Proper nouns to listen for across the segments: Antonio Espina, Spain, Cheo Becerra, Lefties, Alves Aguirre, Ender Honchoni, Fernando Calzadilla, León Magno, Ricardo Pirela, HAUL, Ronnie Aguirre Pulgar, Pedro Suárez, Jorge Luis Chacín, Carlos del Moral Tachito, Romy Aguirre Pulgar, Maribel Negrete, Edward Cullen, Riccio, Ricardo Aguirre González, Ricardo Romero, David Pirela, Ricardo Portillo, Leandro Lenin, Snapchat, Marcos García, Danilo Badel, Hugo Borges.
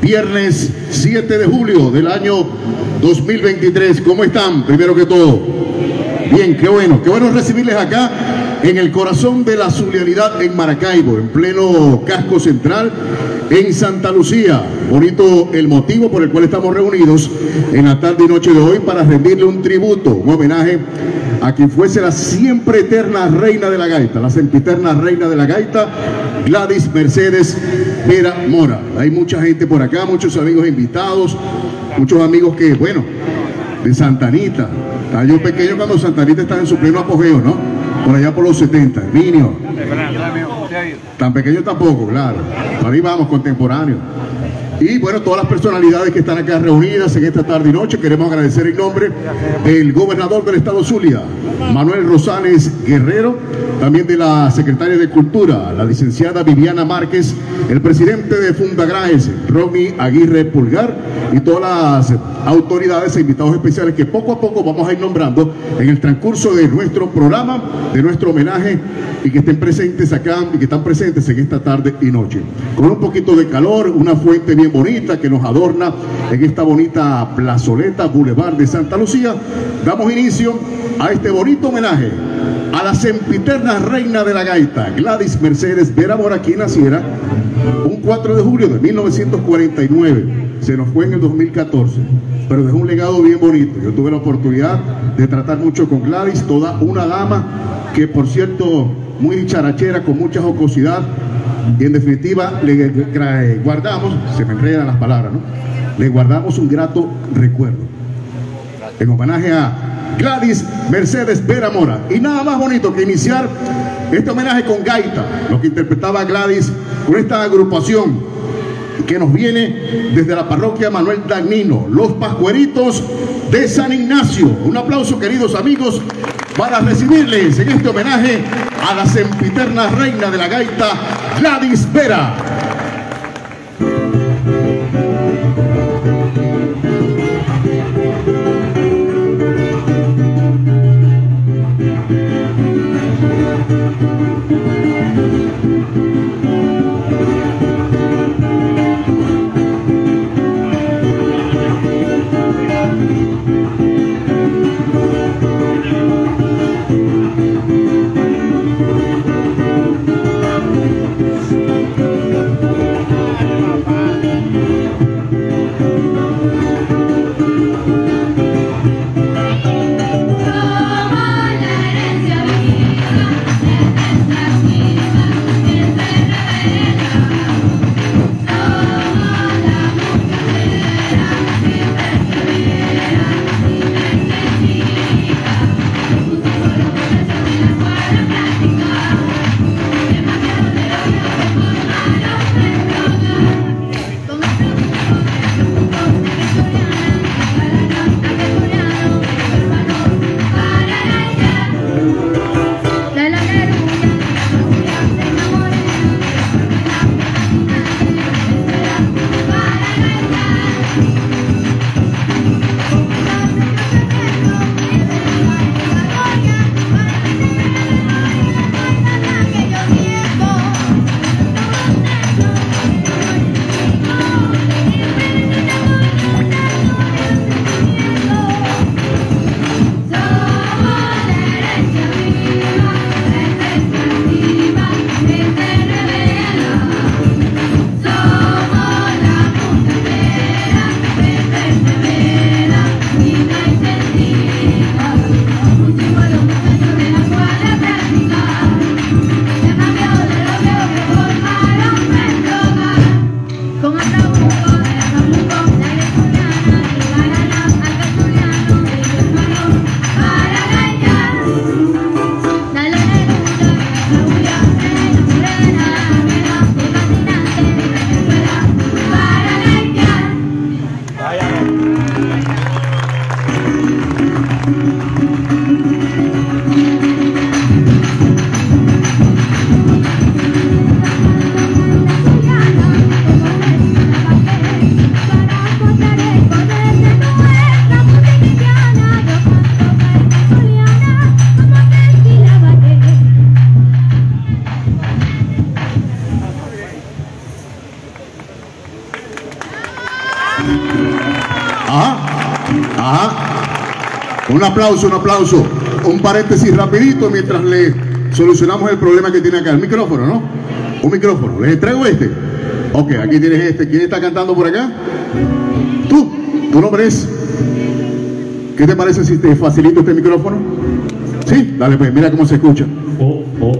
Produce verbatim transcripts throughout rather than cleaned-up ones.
viernes siete de julio del año dos mil veintitrés. ¿Cómo están? Primero que todo. Bien, qué bueno. Qué bueno recibirles acá en el corazón de la surrealidad en Maracaibo, en pleno casco central, en Santa Lucía. Bonito el motivo por el cual estamos reunidos en la tarde y noche de hoy para rendirle un tributo, un homenaje a quien fuese la siempre eterna reina de la gaita, la sempiterna reina de la gaita, Gladys Mercedes Vera Mora. Hay mucha gente por acá, muchos amigos invitados, muchos amigos que, bueno, de Santa Anita. Estaba yo pequeño cuando Santa Anita estaba en su pleno apogeo, ¿no? Por allá por los setenta, niño. Tan pequeño tampoco, claro. Ahí vamos, contemporáneos. Y bueno, todas las personalidades que están acá reunidas en esta tarde y noche, queremos agradecer en nombre del gobernador del estado Zulia, Manuel Rosales Guerrero, también de la secretaria de Cultura, la licenciada Viviana Márquez, el presidente de Fundagraes, Romy Aguirre Pulgar, y todas las autoridades e invitados especiales que poco a poco vamos a ir nombrando en el transcurso de nuestro programa, de nuestro homenaje, y que estén presentes acá, y que están presentes en esta tarde y noche. Con un poquito de calor, una fuente bien bonita que nos adorna en esta bonita plazoleta Boulevard de Santa Lucía, damos inicio a este bonito homenaje a la sempiterna reina de la gaita, Gladys Mercedes Vera Mora, quien naciera un cuatro de julio de mil novecientos cuarenta y nueve, se nos fue en el dos mil catorce, pero dejó un legado bien bonito. Yo tuve la oportunidad de tratar mucho con Gladys, toda una dama que, por cierto, muy charachera, con mucha jocosidad, y en definitiva le guardamos, se me enredan las palabras, ¿no? Le guardamos un grato recuerdo en homenaje a Gladys Mercedes Vera Mora. Y nada más bonito que iniciar este homenaje con gaita, lo que interpretaba Gladys con esta agrupación que nos viene desde la parroquia Manuel Dagnino, los Pascueritos de San Ignacio. Un aplauso, queridos amigos, para recibirles en este homenaje a la sempiterna reina de la gaita, Gladys Vera. Thank you. Ajá, ajá. Un aplauso, un aplauso. Un paréntesis rapidito mientras le solucionamos el problema que tiene acá. El micrófono, ¿no? Un micrófono. ¿Les traigo este? Ok, aquí tienes este. ¿Quién está cantando por acá? Tú. ¿Tu nombre es? ¿Qué te parece si te facilito este micrófono? Sí, dale pues, mira cómo se escucha. Oh, oh.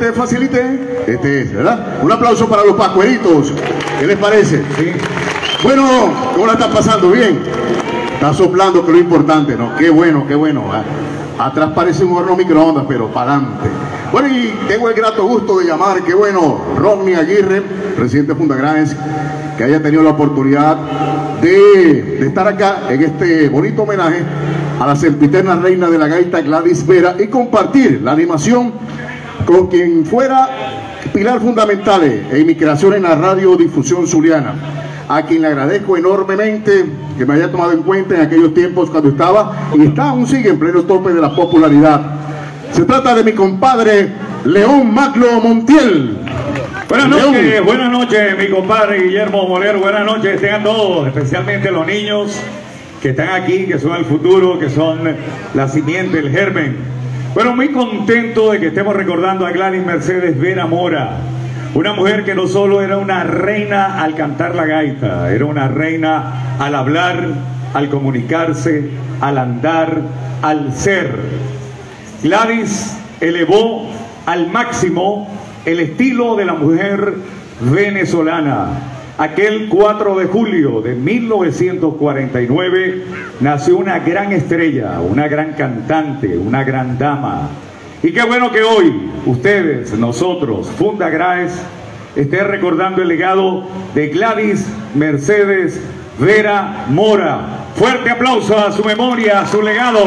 te facilite. Este es, ¿verdad? Un aplauso para los pascueritos. ¿Qué les parece? Sí. Bueno, ¿cómo la están pasando? Bien. Está soplando, que es lo importante, ¿no? Qué bueno, qué bueno. Atrás parece un horno microondas, pero para adelante. Bueno, y tengo el grato gusto de llamar, qué bueno, Ronnie Aguirre, presidente de Fundagranes, que haya tenido la oportunidad de, de estar acá en este bonito homenaje a la sempiterna reina de la gaita, Gladys Vera, y compartir la animación con quien fuera pilar fundamental en mi creación en la radiodifusión zuliana, a quien le agradezco enormemente que me haya tomado en cuenta en aquellos tiempos cuando estaba y está aún sigue en pleno tope de la popularidad. Se trata de mi compadre León Magno Montiel. Buenas noches, León. Buenas noches mi compadre Guillermo Molero, buenas noches tengan todos, especialmente los niños que están aquí, que son el futuro, que son la simiente, el germen. Bueno, muy contento de que estemos recordando a Gladys Mercedes Vera Mora. Una mujer que no solo era una reina al cantar la gaita, era una reina al hablar, al comunicarse, al andar, al ser. Gladys elevó al máximo el estilo de la mujer venezolana. Aquel cuatro de julio de mil novecientos cuarenta y nueve nació una gran estrella, una gran cantante, una gran dama. Y qué bueno que hoy, ustedes, nosotros, Fundagraes, estén recordando el legado de Gladys Mercedes Vera Mora. Fuerte aplauso a su memoria, a su legado.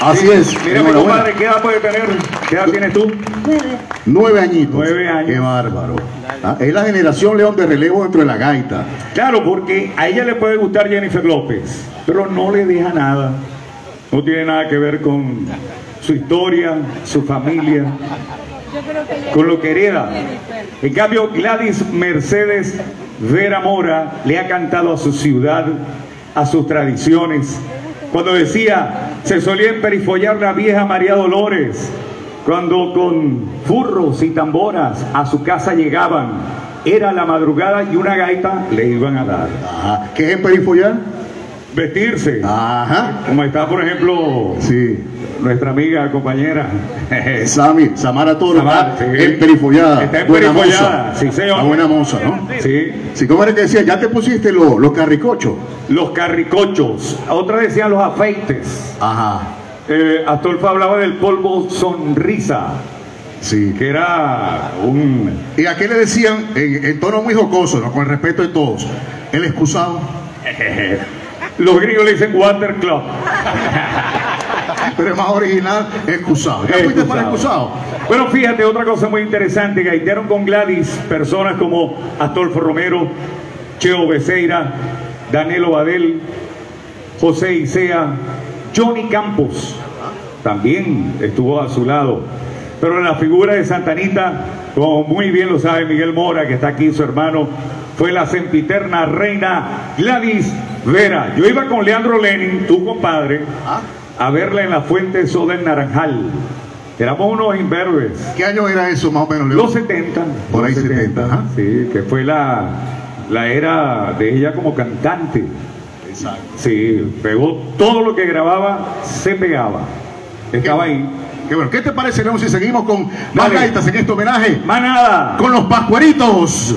Así sí, es. Mira, mi compadre, ¿qué edad puede tener? ¿Qué edad tienes tú? Nueve. Nueve añitos. Nueve años. Qué bárbaro. ¿Ah? Es la generación, León, de relevo dentro de la gaita. Claro, porque a ella le puede gustar Jennifer López, pero no le deja nada. No tiene nada que ver con su historia, su familia, con lo que hereda. En cambio, Gladys Mercedes Vera Mora le ha cantado a su ciudad, a sus tradiciones. Cuando decía, se solía emperifollar la vieja María Dolores, cuando con furros y tamboras a su casa llegaban, era la madrugada y una gaita le iban a dar. Ajá. ¿Qué es emperifollar? Vestirse. Ajá. Como está, por ejemplo, sí, nuestra amiga, compañera Sammy Samara Toro. Samara, sí. Emperifollada. Está emperifollada. Sí, señor. Una buena moza, ¿no? Sí. Sí, ¿cómo era que decía? Ya te pusiste lo, los carricochos. Los carricochos. Otra decía los afeites. Ajá. Eh, Astolfo hablaba del polvo sonrisa. Sí. Que era un... Y a qué le decían, en, en tono muy jocoso, ¿no? Con el respeto de todos, el excusado. Los gringos le dicen water club. Pero es más original, excusado. ¿Ya fuiste para excusado? Bueno, fíjate, otra cosa muy interesante, gaitearon con Gladys personas como Astolfo Romero, Cheo Becerra, Danilo Badel, José Isea, Johnny Campos, también estuvo a su lado. Pero en la figura de Santanita, como muy bien lo sabe Miguel Mora, que está aquí, su hermano, fue la sempiterna reina Gladys Vera. Yo iba con Leandro Lenin, tu compadre, a verla en la fuente de soda en Naranjal. Éramos unos imberbes. ¿Qué año era eso más o menos, León? Los setenta. Por ahí setenta, ¿ah? Sí, que fue la, la era de ella como cantante. Exacto. Sí, pegó todo lo que grababa, se pegaba. Estaba ahí. Qué bueno. ¿Qué te parece, León, si seguimos con más gaitas en este homenaje? Más nada. Con los pascueritos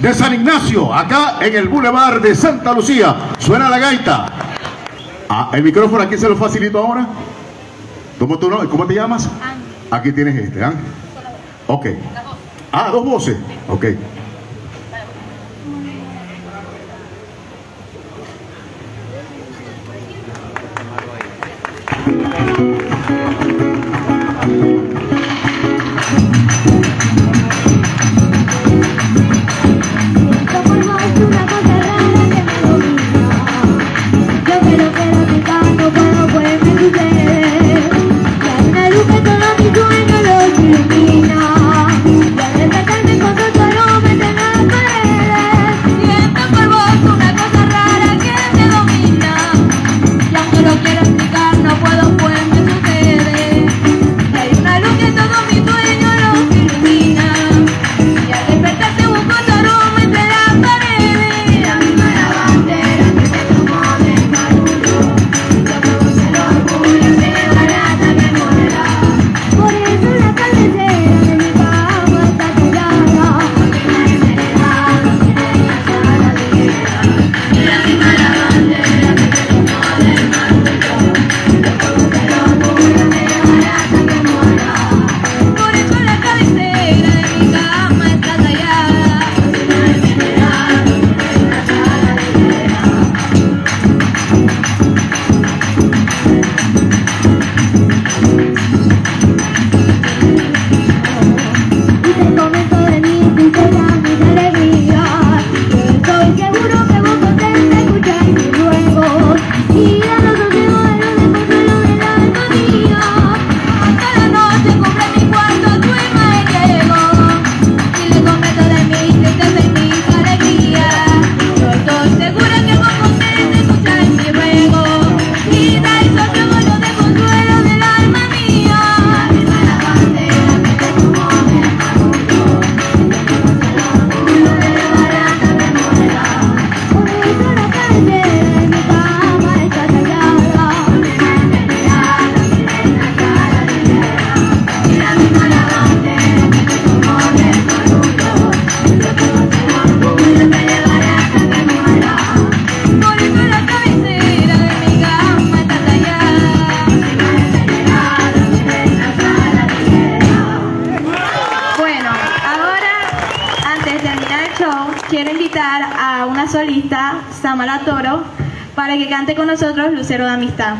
de San Ignacio, acá en el Boulevard de Santa Lucía. Suena la gaita. Ah, el micrófono aquí se lo facilito ahora. ¿Cómo, tú no? ¿Cómo te llamas? Aquí tienes este, ¿ah? Ok. Ah, dos voces. Ok. Yo quiero que lo que tú no lo termina. Y al destacarme con tu aroma continuación, quiero invitar a una solista, Samara Toro, para que cante con nosotros Lucero de Amistad.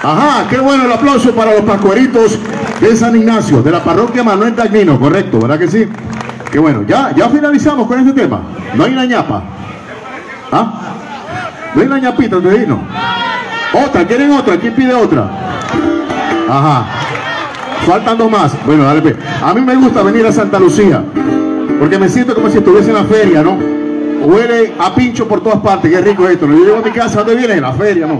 Ajá, qué bueno el aplauso para los pascueritos de San Ignacio, de la parroquia Manuel Dagnino, correcto, ¿verdad que sí? Qué bueno, ya, ya finalizamos con este tema. No hay una ñapa. ¿Ah? No hay una ñapita, te digo. Otra, ¿quieren otra? ¿Quién pide otra? Ajá. Faltan dos más. Bueno, dale pe. A mí me gusta venir a Santa Lucía, porque me siento como si estuviese en la feria, ¿no? Huele a pincho por todas partes, qué rico esto. Yo llego a mi casa, ¿dónde viene? La feria, ¿no?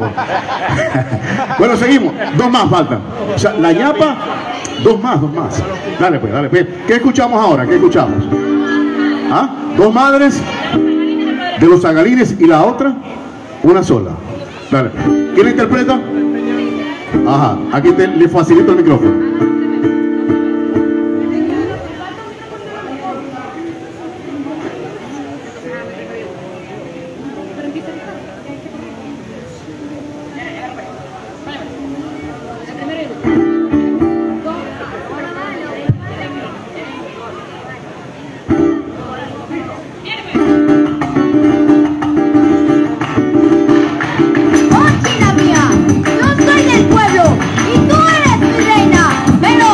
Bueno, seguimos, dos más faltan. O sea, la ñapa, dos más, dos más. Dale pues, dale pues. ¿Qué escuchamos ahora? ¿Qué escuchamos? ¿Ah? Dos madres de los Zagalines y la otra, una sola. Dale. ¿Quién interpreta? Ajá, aquí te, le facilito el micrófono. ¡Pero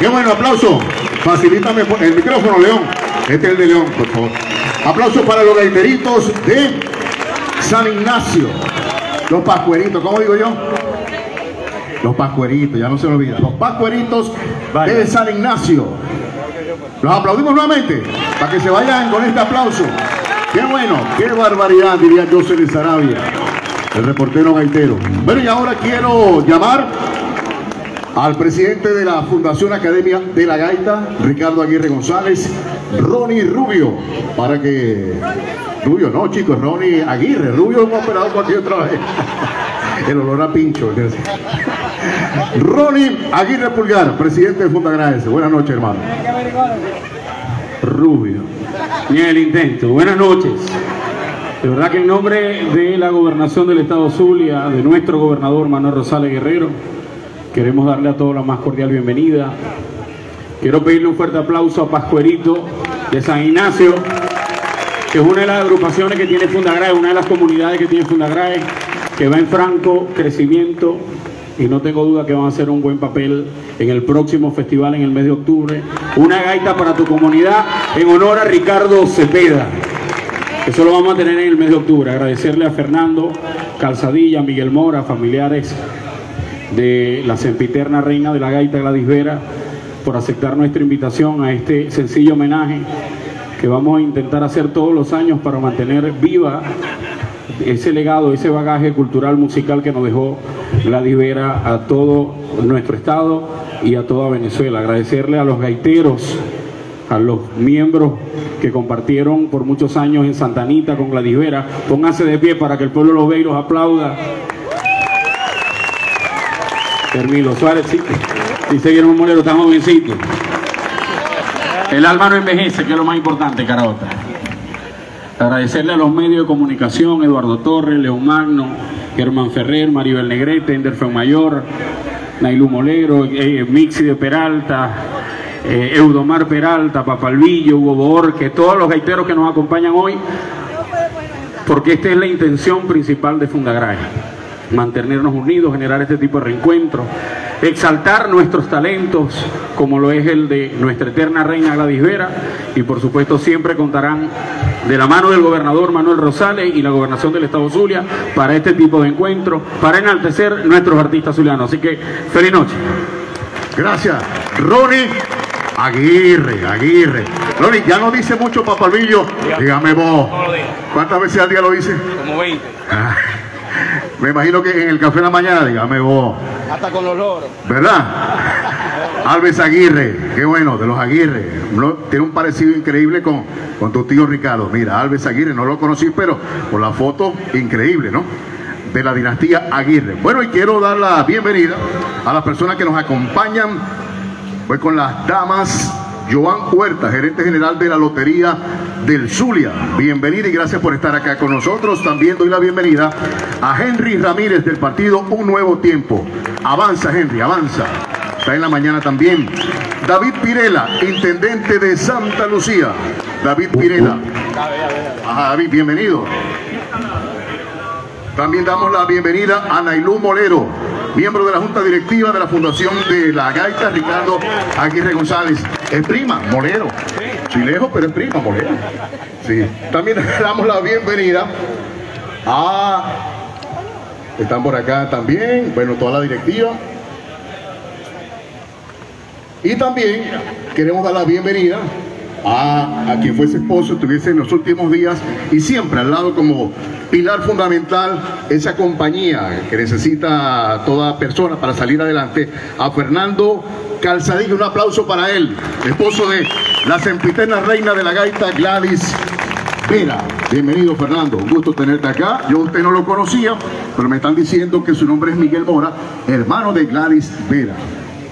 Qué bueno, aplauso. Facilítame el micrófono, León. Este es el de León, por favor. Aplauso para los gaiteritos de San Ignacio. Los pascueritos, ¿cómo digo yo? Los pascueritos, ya no se me olvida. Los pascueritos de San Ignacio. Los aplaudimos nuevamente, para que se vayan con este aplauso. Qué bueno, qué barbaridad, diría José de Sarabia, el reportero gaitero. Bueno, y ahora quiero llamar al presidente de la Fundación Academia de la Gaita, Ricardo Aguirre González, Ronnie Rubio, para que... Rubio no, chicos, Ronnie Aguirre. Rubio hemos operado cualquier otra vez. El olor a pincho. Ronnie Aguirre Pulgar, presidente de Fundagraes. Buenas noches, hermano. Rubio. Ni el intento. Buenas noches. De verdad que en nombre de la gobernación del Estado Zulia, de nuestro gobernador Manuel Rosales Guerrero, queremos darle a todos la más cordial bienvenida. Quiero pedirle un fuerte aplauso a Pascuerito de San Ignacio, que es una de las agrupaciones que tiene Fundagrae, una de las comunidades que tiene Fundagrae, que va en franco crecimiento, y no tengo duda que van a hacer un buen papel en el próximo festival en el mes de octubre. Una gaita para tu comunidad en honor a Ricardo Cepeda. Eso lo vamos a tener en el mes de octubre. Agradecerle a Fernando Calzadilla, Miguel Mora, familiares de la sempiterna reina de la gaita Gladys Vera, por aceptar nuestra invitación a este sencillo homenaje que vamos a intentar hacer todos los años para mantener viva ese legado, ese bagaje cultural musical que nos dejó Gladys Vera a todo nuestro estado y a toda Venezuela. Agradecerle a los gaiteros, a los miembros que compartieron por muchos años en Santa Anita con Gladys Vera. Pónganse de pie para que el pueblo los vea y los aplauda. Hermilo Suárez, sí, dice Guillermo Molero, está jovencito. El alma no envejece, que es lo más importante, Carabota. Agradecerle a los medios de comunicación, Eduardo Torres, León Magno, Germán Ferrer, Maribel Negrete, Enderfen Mayor, Nailu Molero, eh, Mixi de Peralta, eh, Eudomar Peralta, Papalvillo, Hugo Borges, todos los gaiteros que nos acompañan hoy, porque esta es la intención principal de Fundagrae, mantenernos unidos, generar este tipo de reencuentros, exaltar nuestros talentos, como lo es el de nuestra eterna reina Gladys Vera, y por supuesto siempre contarán de la mano del gobernador Manuel Rosales y la gobernación del Estado Zulia para este tipo de encuentros, para enaltecer nuestros artistas zulianos. Así que, feliz noche. Gracias, Ronnie Aguirre, Aguirre. Ronnie, ya no dice mucho Papalvillo, dígame vos. ¿Cuántas veces al día lo dice? Como veinte. Ah, me imagino que en el café de la mañana, dígame vos. Hasta con los loros. ¿Verdad? Alves Aguirre, qué bueno, de los Aguirre. Tiene un parecido increíble con, con tu tío Ricardo. Mira, Alves Aguirre, no lo conocí, pero por la foto, increíble, ¿no? De la dinastía Aguirre. Bueno, y quiero dar la bienvenida a las personas que nos acompañan. Voy con las damas. Joan Huerta, gerente general de la Lotería del Zulia. Bienvenida y gracias por estar acá con nosotros. También doy la bienvenida a Henry Ramírez del partido Un Nuevo Tiempo. Avanza, Henry, avanza. Está en la mañana también. David Pirela, intendente de Santa Lucía. David Pirela. Ajá, David, bienvenido. También damos la bienvenida a Nailu Molero, miembro de la Junta Directiva de la Fundación de la Gaita, Ricardo Aguirre González. Es prima, Molero. Chilejo, pero es prima, Molero. Sí. También damos la bienvenida a... Están por acá también, bueno, toda la directiva. Y también queremos dar la bienvenida a, a quien fuese esposo, estuviese en los últimos días y siempre al lado como pilar fundamental, esa compañía que necesita toda persona para salir adelante, a Fernando Calzadilla. Un aplauso para él, esposo de la sempiterna reina de la gaita Gladys Vera. Bienvenido, Fernando, un gusto tenerte acá. Yo a usted no lo conocía, pero me están diciendo que su nombre es Miguel Mora, hermano de Gladys Vera.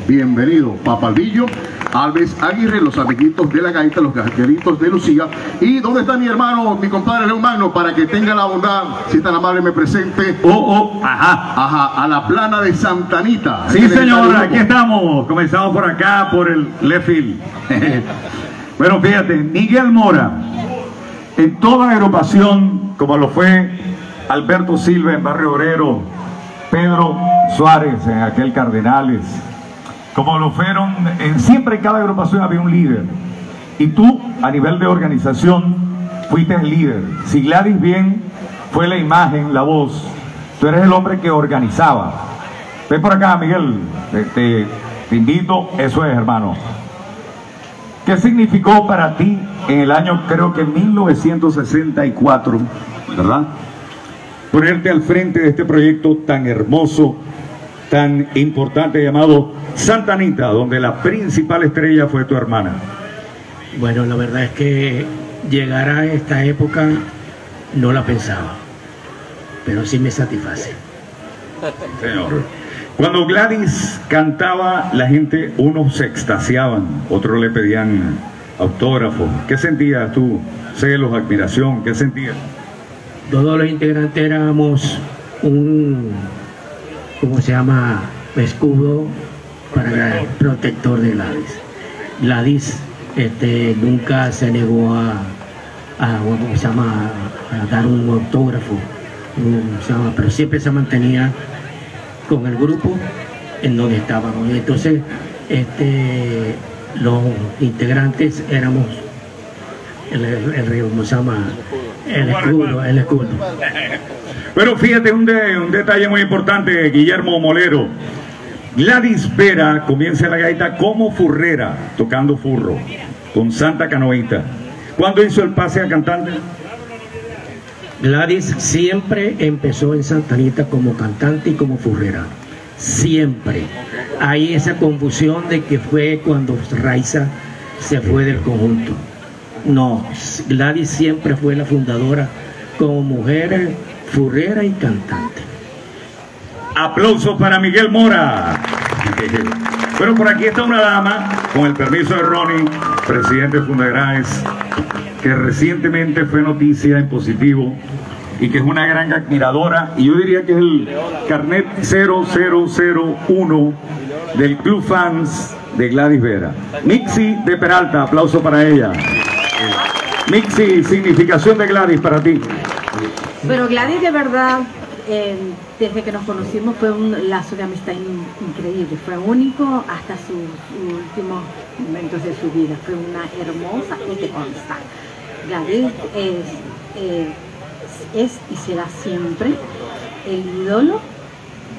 Bienvenido, Papalvillo, Alves Aguirre, los amiguitos de la gaita, los gaitelitos de Lucía. ¿Y dónde está mi hermano, mi compadre León Magno, para que tenga la bondad, si tan amable me presente? Oh, oh, ajá, ajá, a la plana de Santa Anita. Sí, señor, aquí estamos. Comenzamos por acá, por el Lefil. Bueno, fíjate, Miguel Mora, en toda agrupación, como lo fue Alberto Silva en Barrio Obrero, Pedro Suárez en aquel Cardenales, como lo fueron, en, siempre en cada agrupación había un líder, y tú a nivel de organización fuiste el líder. Si Gladys bien fue la imagen, la voz, tú eres el hombre que organizaba. Ven por acá, Miguel, te, te, te invito, eso es, hermano. ¿Qué significó para ti en el año, creo que mil novecientos sesenta y cuatro, verdad? Ponerte al frente de este proyecto tan hermoso, tan importante, llamado Santa Anita, donde la principal estrella fue tu hermana. Bueno, la verdad es que llegar a esta época no la pensaba, pero sí me satisface. Señor, cuando Gladys cantaba, la gente, unos se extasiaban, otros le pedían autógrafos. ¿Qué sentías tú? ¿Celos, admiración? ¿Qué sentías? Todos los integrantes éramos un, ¿cómo se llama? Escudo para Gladys, protector de Gladys. Gladys este, nunca se negó a, a, ¿cómo se llama? A dar un autógrafo, un, se llama, pero siempre se mantenía con el grupo en donde estábamos. Entonces, este, los integrantes éramos el, el, el, ¿cómo se llama? El escudo, el escudo. Pero fíjate un, de, un detalle muy importante, Guillermo Molero. Gladys Vera comienza la gaita como furrera, tocando furro, con Santa Canoita. ¿Cuándo hizo el pase a cantante? Gladys siempre empezó en Santa Anita como cantante y como furrera. Siempre. Hay esa confusión de que fue cuando Raiza se fue del conjunto. No, Gladys siempre fue la fundadora como mujer, furrera y cantante. Aplausos para Miguel Mora. Bueno, por aquí está una dama, con el permiso de Ronnie, presidente de Fundagraes, que recientemente fue noticia en positivo y que es una gran admiradora, y yo diría que es el carnet cero cero cero uno del Club Fans de Gladys Vera. Mixi de Peralta, aplauso para ella. Mixi, significación de Gladys para ti. Bueno, Gladys de verdad, eh, desde que nos conocimos fue un lazo de amistad in, increíble, fue único hasta sus su últimos momentos de su vida, fue una hermosa y te consta. Gladys es, eh, es y será siempre el ídolo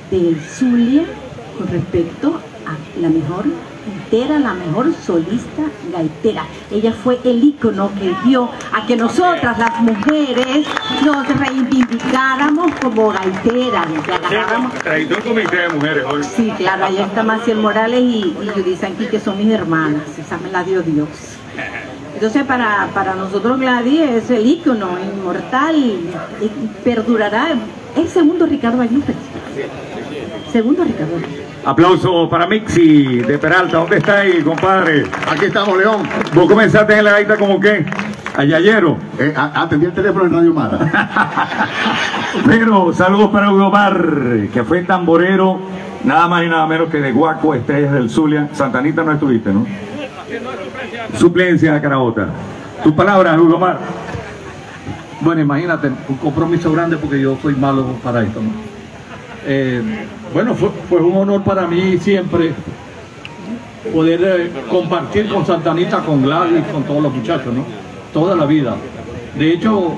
de Zulia con respecto a la mejor gaitera, la mejor solista gaitera. Ella fue el ícono que dio a que nosotras las mujeres nos reivindicáramos como gaiteras. Traído un comité de mujeres hoy. Sí, claro, ahí está Maciel Morales y, y Judith Sanquírez, que son mis hermanas, esa me la dio Dios. Entonces para, para nosotros Gladys es el ícono inmortal, y perdurará. Es segundo Ricardo Aguirre. Segundo Ricardo Aguirre. Aplauso para Mixi de Peralta. ¿Dónde está ahí, compadre? Aquí estamos, León. ¿Vos comenzaste en la gaita como qué? Ayayero. Eh, atendí el teléfono en Radio Mara. Pero saludos para Eudomar, que fue tamborero, nada más y nada menos que de Guaco, Estrellas del Zulia. Santa Anita no estuviste, ¿no? Suplencia de Carabota. Tus palabras, Eudomar. Bueno, imagínate, un compromiso grande porque yo soy malo para esto, ¿no? Eh, bueno, fue, fue un honor para mí siempre poder eh, compartir con Santa Anita, con Gladys, con todos los muchachos, ¿no? Toda la vida. De hecho,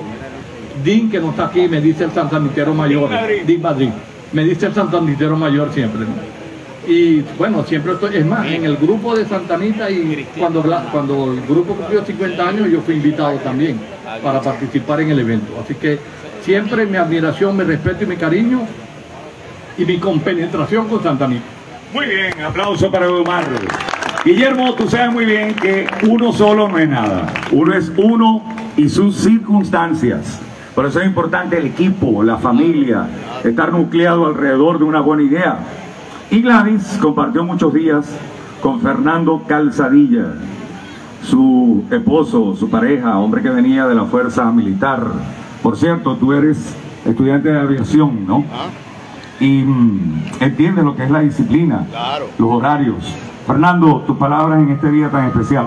Din, que no está aquí, me dice el santanitero mayor, Din Madrid, me dice el santanitero mayor siempre, ¿no? Y bueno, siempre estoy, es más, en el grupo de Santa Anita, y cuando, cuando el grupo cumplió cincuenta años, yo fui invitado también para participar en el evento. Así que siempre mi admiración, mi respeto y mi cariño y mi compenetración con Santa Anita. Muy bien, aplauso para Eduardo. Guillermo, tú sabes muy bien que uno solo no es nada. Uno es uno y sus circunstancias. Por eso es importante el equipo, la familia, estar nucleado alrededor de una buena idea. Y Gladys compartió muchos días con Fernando Calzadilla, su esposo, su pareja, hombre que venía de la fuerza militar. Por cierto, tú eres estudiante de aviación, ¿no? ¿Ah? Y entiendes lo que es la disciplina, claro, los horarios. Fernando, tus palabras en este día tan especial.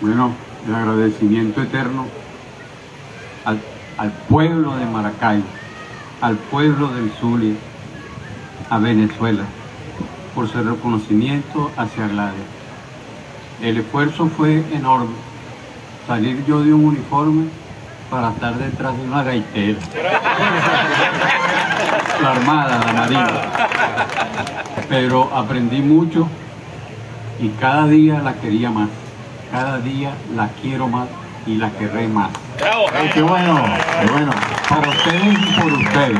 Bueno, el agradecimiento eterno al, al pueblo de Maracay, al pueblo del Zulia, a Venezuela, por su reconocimiento hacia Gladys. El esfuerzo fue enorme, salir yo de un uniforme para estar detrás de una gaitera. La Armada, la Marina. Pero aprendí mucho y cada día la quería más. Cada día la quiero más y la querré más. ¡Bravo! Eh, ¡Qué bueno! ¡Qué bueno! Para ustedes y por ustedes.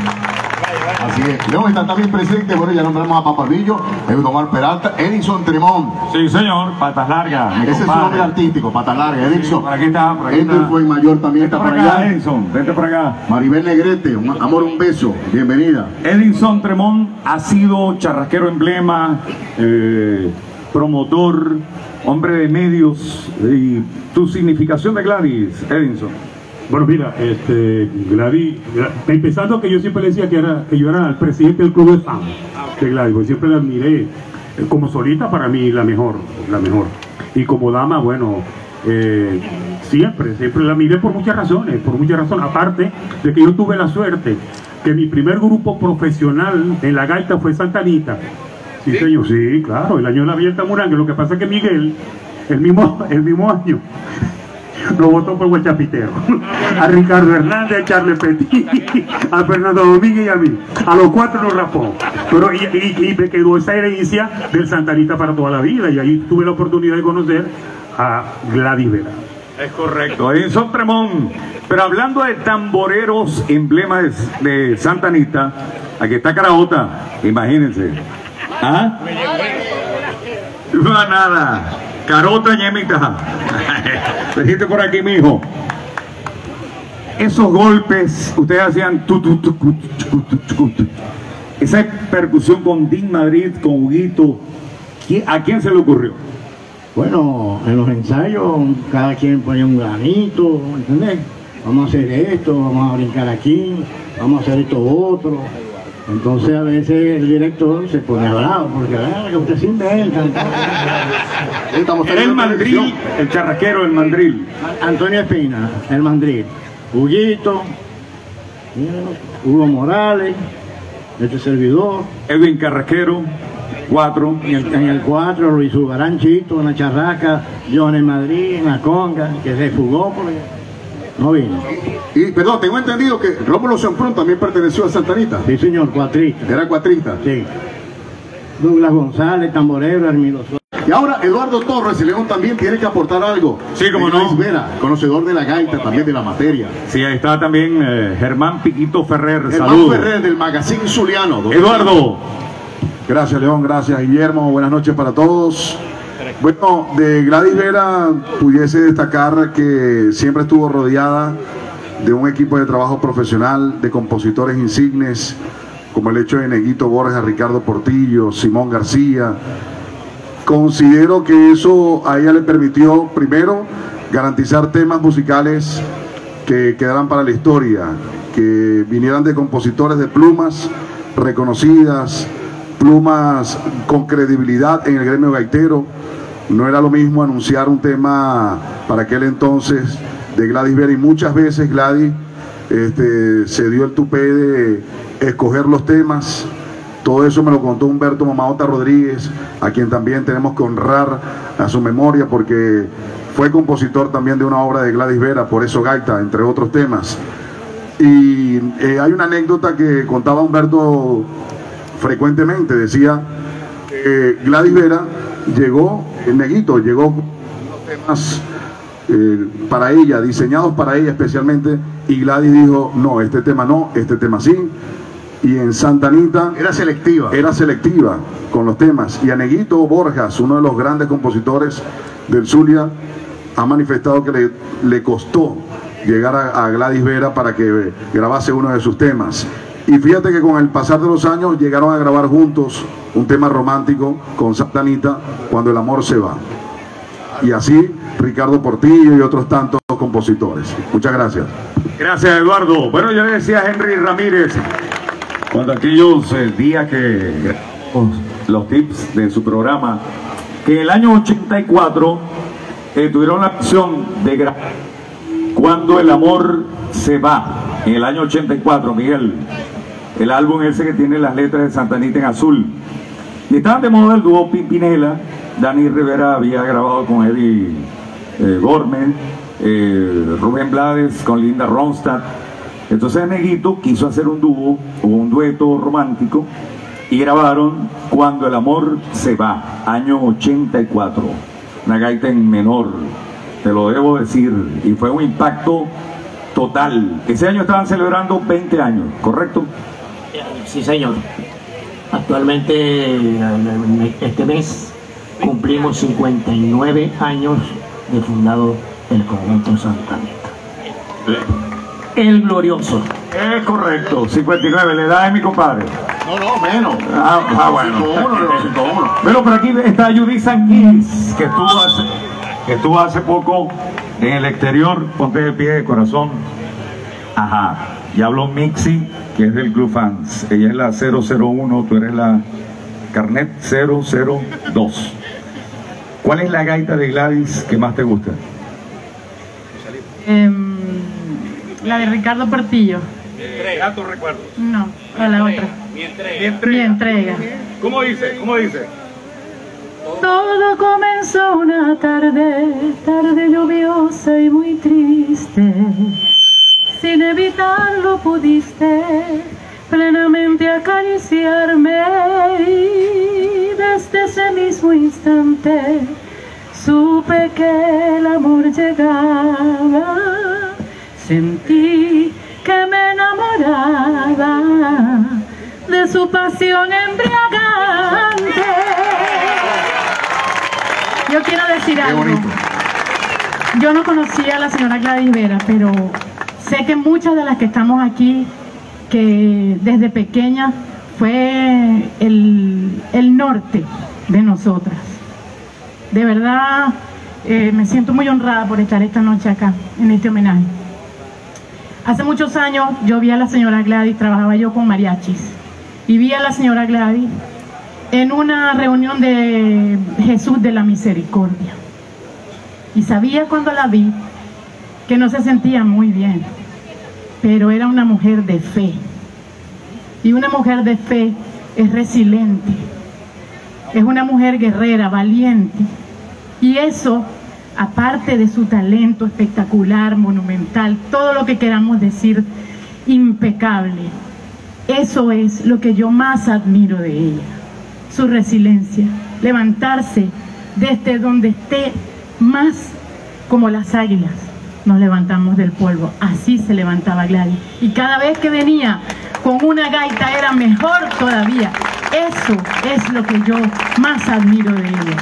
Así es. León está también presente. Bueno, ya nombramos a Papalvillo, Eudomar Peralta, Edison Tremón. Sí, señor. Patas Largas. Ese compadre. Es su nombre artístico, Patas Largas. Edison. Sí, por aquí está, por aquí está. Edwin Buen Mayor también está por allá. Edison, vente por acá. Maribel Negrete, un amor, un beso. Bienvenida. Edison Tremón ha sido charrasquero emblema, eh, promotor, hombre de medios. Y tu significación de Gladys, Edison. Bueno, mira, este, Gladys, empezando que yo siempre le decía que, era, que yo era el presidente del club de fans de Gladys, porque siempre la admiré. Como solista, para mí, la mejor, la mejor. Y como dama, bueno, eh, siempre, siempre la admiré por muchas razones, por muchas razones. Aparte de que yo tuve la suerte que mi primer grupo profesional en la gaita fue Santa Anita. Sí, ¿sí? Señor, sí, claro, el año de la Abierta Murangue. Lo que pasa es que Miguel, el mismo, el mismo año... lo votó por Guachapitero, a Ricardo Hernández, a Charles Petit, a Fernando Domínguez y a mí. A los cuatro nos rapó. Pero y, y, y me quedó esa herencia del Santa Anita para toda la vida. Y ahí tuve la oportunidad de conocer a Gladys Vera. Es correcto, Edison Tremón. Pero hablando de tamboreros, emblemas de, de Santa Anita, aquí está Caraota, imagínense. ¿Ah? No, nada. Carota ñemita. Dijiste por aquí, mijo. Esos golpes, ustedes hacían tu, tu, tu, tu, tu, tu, tu, tu. Esa percusión con Din Madrid, con Huguito, ¿a quién se le ocurrió? Bueno, en los ensayos cada quien ponía un granito, ¿entendés? Vamos a hacer esto, vamos a brincar aquí, vamos a hacer esto otro. Entonces a veces el director se pone al lado, porque ah, que usted se inventa. Era el mandril, el charraquero, el mandril. Antonio Espina, el mandril. Huguito, Hugo Morales, este servidor. Edwin Carraquero, cuatro. En el cuatro, Luis Ubaranchito, en la charraca, John en Madrid, en la conga, que se fugó por allá. No vino. Y, y, perdón, tengo entendido que Rómulo Semprún también perteneció a Santa Anita. Sí, señor, cuatrista. Era cuatrista. Sí. Douglas González, tamborero, Hermilo Suárez. Y ahora Eduardo Torres, y León también tiene que aportar algo. Sí, como no. Vera, conocedor de la gaita, también de la materia. Sí, ahí está también eh, Germán Piquito Ferrer. Germán Saludo. Ferrer, del Magazine Zuliano. Eduardo. Gracias, León. Gracias, Guillermo. Buenas noches para todos. Bueno, de Gladys Vera pudiese destacar que siempre estuvo rodeada de un equipo de trabajo profesional, de compositores insignes, como el hecho de Neguito Borjas, Ricardo Portillo, Simón García. Considero que eso a ella le permitió, primero, garantizar temas musicales que quedaran para la historia, que vinieran de compositores de plumas reconocidas, plumas con credibilidad en el gremio gaitero. No era lo mismo anunciar un tema para aquel entonces de Gladys Vera, y muchas veces Gladys este, se dio el tupé de escoger los temas. Todo eso me lo contó Humberto Mamaota Rodríguez, a quien también tenemos que honrar a su memoria, porque fue compositor también de una obra de Gladys Vera, Por eso gaita, entre otros temas. Y eh, hay una anécdota que contaba Humberto frecuentemente. Decía eh, Gladys Vera llegó, el Neguito llegó con unos temas eh, para ella, diseñados para ella especialmente, y Gladys dijo, no, este tema no, este tema sí. Y en Santa Anita era selectiva, era selectiva con los temas. Y a Neguito Borjas, uno de los grandes compositores del Zulia, ha manifestado que le, le costó llegar a, a Gladys Vera para que grabase uno de sus temas. Y fíjate que con el pasar de los años llegaron a grabar juntos un tema romántico con Santa Anita, Cuando el amor se va. Y así Ricardo Portillo y otros tantos compositores. Muchas gracias. Gracias, Eduardo. Bueno, yo le decía a Henry Ramírez, cuando aquellos eh, días que los tips de su programa, que en el año ochenta y cuatro eh, tuvieron la opción de grabar Cuando el amor se va. En el año ochenta y cuatro, Miguel. El álbum ese que tiene las letras de Santa Anita en azul. Están de moda el dúo Pimpinela. Dani Rivera había grabado con Eddie eh, Gorman, eh, Rubén Blades con Linda Ronstadt. Entonces Neguito quiso hacer un dúo o un dueto romántico y grabaron Cuando el amor se va, año ochenta y cuatro, una gaita en menor, te lo debo decir, y fue un impacto total. Ese año estaban celebrando veinte años, ¿correcto? Sí, señor. Actualmente, este mes, cumplimos cincuenta y nueve años de fundado el conjunto Santa Anita. El glorioso. Es correcto, cincuenta y nueve, la edad de mi compadre. No, no, menos. Ah, ah bueno. cincuenta y uno, cincuenta y uno. Bueno, por aquí está Judith Sanquírez, que estuvo hace, que estuvo hace poco en el exterior. Ponte de pie de corazón. Ajá. Ya habló Mixi, que es del Club Fans. Ella es la cero cero uno, tú eres la Carnet cero cero dos. ¿Cuál es la gaita de Gladys que más te gusta? Eh, la de Ricardo Portillo. ¿Gato recuerdo? No, a la otra. Mi entrega. Mi entrega. Mi entrega. ¿Cómo dice? ¿Cómo dice? Todo comenzó una tarde, tarde lluviosa y muy triste. Sin evitarlo pudiste plenamente acariciarme, y desde ese mismo instante supe que el amor llegaba. Sentí que me enamoraba de su pasión embriagante. Yo quiero decir algo. Yo no conocía a la señora Gladys Vera, pero sé que muchas de las que estamos aquí, que desde pequeña fue el, el norte de nosotras. De verdad, eh, me siento muy honrada por estar esta noche acá, en este homenaje. Hace muchos años yo vi a la señora Gladys, trabajaba yo con mariachis, y vi a la señora Gladys en una reunión de Jesús de la Misericordia. Y sabía cuando la vi que no se sentía muy bien, pero era una mujer de fe, y una mujer de fe es resiliente, es una mujer guerrera, valiente, y eso, aparte de su talento espectacular, monumental, todo lo que queramos decir, impecable, eso es lo que yo más admiro de ella, su resiliencia, levantarse desde donde esté, más como las águilas nos levantamos del polvo. Así se levantaba Gladys, y cada vez que venía con una gaita era mejor todavía. Eso es lo que yo más admiro de ella.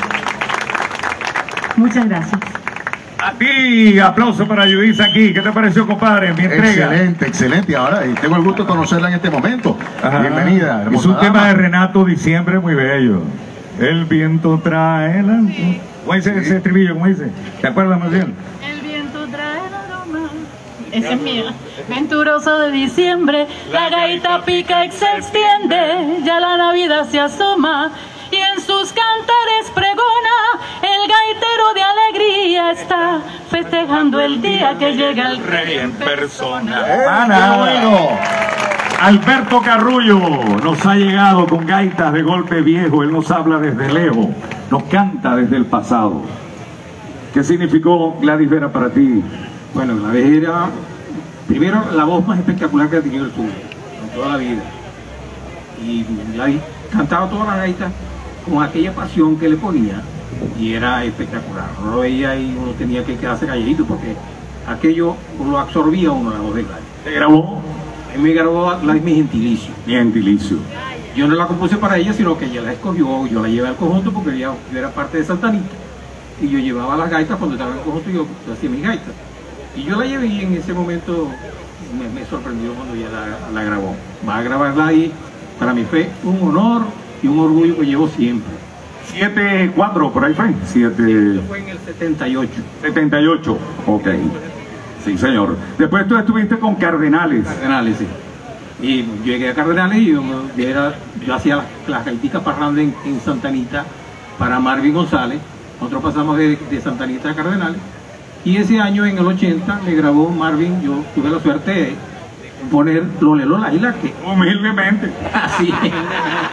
Muchas gracias. A ti, aplauso para Judith aquí. ¿Qué te pareció, compadre? Mi entrega. Excelente, excelente. Ahora tengo el gusto de conocerla en este momento. Ajá. Bienvenida, hermosa. Es un tema de Renato Diciembre muy bello. El viento trae la... Sí. ¿Cómo dice sí. ese estribillo? ¿Cómo dice? ¿Te acuerdas más bien? Ese es mío. Venturoso de diciembre, la gaita pica y se extiende, ya la Navidad se asoma y en sus cantares pregona, el gaitero de alegría está festejando el día que llega el rey en persona. Ana, bueno, Alberto Carruyo nos ha llegado con gaitas de golpe viejo. Él nos habla desde lejos, nos canta desde el pasado. ¿Qué significó Gladys Vera para ti? Bueno, Gladys era, primero, la voz más espectacular que ha tenido el sur, en toda la vida. Y Gladys cantaba toda la gaita con aquella pasión que le ponía, y era espectacular. Uno lo veía y uno tenía que quedarse calladito, porque aquello lo absorbía uno, la voz de Gladys. ¿Te grabó? A mí me grabó Gladys Mi Gentilicio. Mi Gentilicio. Yo no la compuse para ella, sino que ella la escogió, yo la llevé al conjunto, porque ella, yo era parte de Santa Anita, y yo llevaba las gaitas cuando estaba en el conjunto, y yo, yo hacía mis gaitas. Y yo la llevé y en ese momento me, me sorprendió cuando ella la, la grabó. Va a grabarla ahí. Para mí fue un honor y un orgullo que llevo siempre. siete cuatro, por ahí fue. siete... Eso fue en el setenta y ocho. setenta y ocho, ok. Sí, señor. Después tú estuviste con Cardenales. Cardenales, sí. Y llegué a Cardenales y yo, yo, era, yo hacía las, las gaiticas parrando en, en Santa Anita para Marvin González. Nosotros pasamos de, de Santa Anita a Cardenales. Y ese año, en el ochenta, me grabó Marvin. Yo tuve la suerte de poner Lolelola y la que... Humildemente. Así,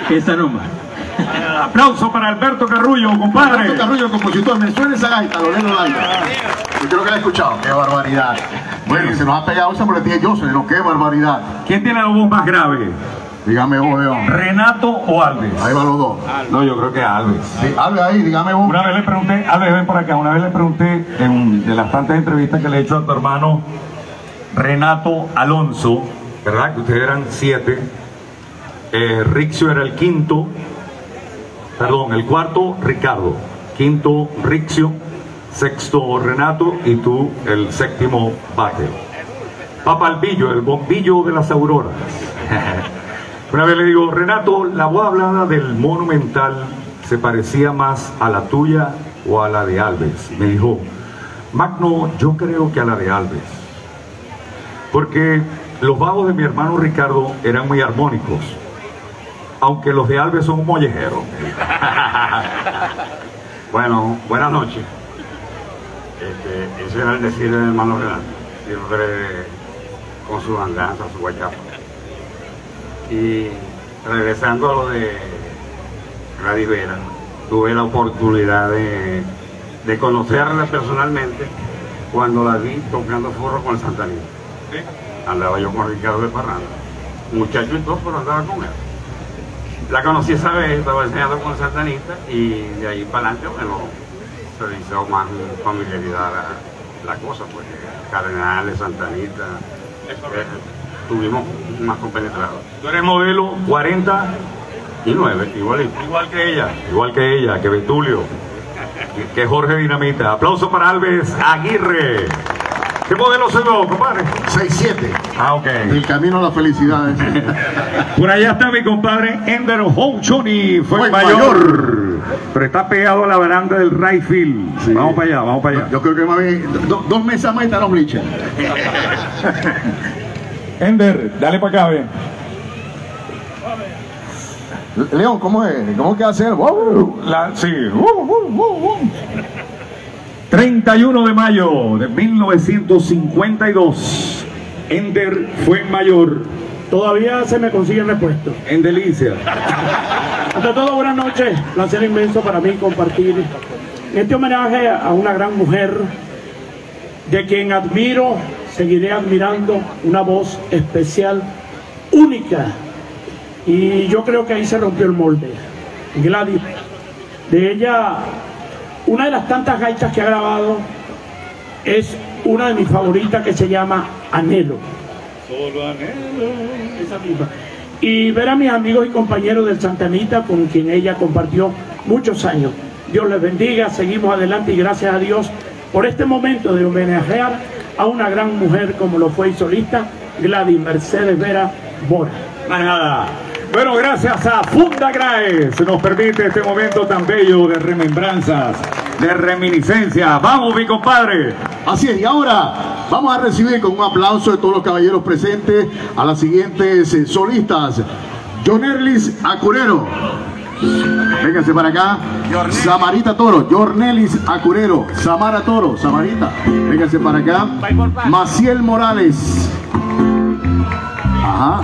esa nomás. Aplauso para Alberto Carruyo, compadre. Alberto Carruyo, compositor, me suena esa gaita, lo leo la gaita. Yo creo que la he escuchado. ¡Qué barbaridad! Bueno, sí, se nos ha pegado esa boletilla yo, se nos qué barbaridad. ¿Quién tiene la voz más grave? Dígame vos, León. ¿Renato o Alves? Ahí van los dos. Alves. No, yo creo que Alves. Sí, Alves ahí, dígame vos. Una vez le pregunté, Alves, ven por acá, una vez le pregunté en, de las tantas entrevistas que le he hecho a tu hermano Renato Alonso, ¿verdad? Que ustedes eran siete. Eh, Riccio era el quinto. Perdón, el cuarto, Ricardo. Quinto, Riccio. Sexto, Renato. Y tú, el séptimo bate. Papalvillo, el bombillo de las auroras. Una vez le digo, Renato, la voz hablada del Monumental se parecía más a la tuya o a la de Alves. Me dijo, Magno, yo creo que a la de Alves. Porque los bajos de mi hermano Ricardo eran muy armónicos, aunque los de Alves son un mollejero. Bueno, buenas noches. Este, ese era el decir del hermano Renato, siempre con su andanza, su guayapa. Y regresando a lo de Gladys Vera, tuve la oportunidad de, de conocerla personalmente cuando la vi tocando furro con el Santanino. ¿Sí? Andaba yo con Ricardo de Parranda, muchacho y todo, pero andaba con él. La conocí esa vez, estaba enseñando con el Santanista y de ahí para adelante, bueno, se hizo más familiaridad la, la cosa, pues Cardenales, Santanita, tuvimos más compenetrados. Tú eres modelo cuarenta y nueve, igualito. Igual que ella. Igual que ella, que Betulio, que Jorge Dinamita. Aplauso para Alves Aguirre. ¿Qué modelo se dio, compadre? seis siete. Ah, ok. El camino a la felicidad. Por allá está mi compadre Ender Honchoni, fue, fue mayor. mayor. Pero está pegado a la baranda del right field. Sí. Vamos para allá, vamos para allá. Yo creo que más bien, do, dos mesas más y estarán blichas. Ender, dale para acá, ve. León, ¿cómo es? ¿Cómo es que hace? Uh, la, sí. Uh, uh, uh, uh. treinta y uno de mayo de mil novecientos cincuenta y dos. Ender fue mayor. Todavía se me consiguen repuestos. En delicia. Ante todo, buenas noches. Placer inmenso para mí compartir este homenaje a una gran mujer de quien admiro, seguiré admirando, una voz especial, única. Y yo creo que ahí se rompió el molde. Gladys. De ella, una de las tantas gaitas que ha grabado es una de mis favoritas que se llama Anhelo. Solo anhelo. Esa misma. Y ver a mis amigos y compañeros del Santanita con quien ella compartió muchos años. Dios les bendiga, seguimos adelante y gracias a Dios por este momento de homenajear a una gran mujer como lo fue y solista, Gladys Mercedes Vera Mora. Más nada. Bueno, gracias a Funda Grae, se nos permite este momento tan bello de remembranzas, de reminiscencias. Vamos, mi compadre. Así es, y ahora vamos a recibir con un aplauso de todos los caballeros presentes a las siguientes solistas. Yonerlis Acurero, véngase para acá. Samarita Toro, Yonerlis Acurero. Samara Toro, Samarita, véngase para acá. Maciel Morales. Ajá.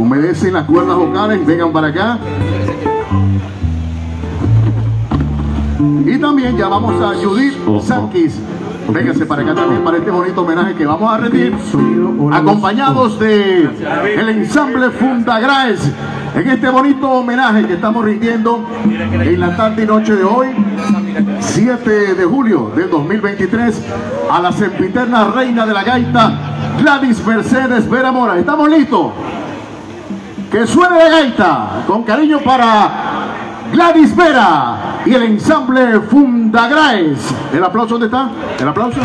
Humedecen las cuerdas vocales, vengan para acá. Y también llamamos a Judith Sanquírez. Véngase para acá también para este bonito homenaje que vamos a rendir, acompañados de el ensamble Fundagraes, en este bonito homenaje que estamos rindiendo en la tarde y noche de hoy, siete de julio del dos mil veintitrés, a la sempiterna reina de la gaita, Gladys Mercedes Vera Mora. ¿Estamos listos? Que suene de gaita, con cariño para Gladys Vera y el ensamble Fundagraes. El aplauso, ¿dónde está? El aplauso.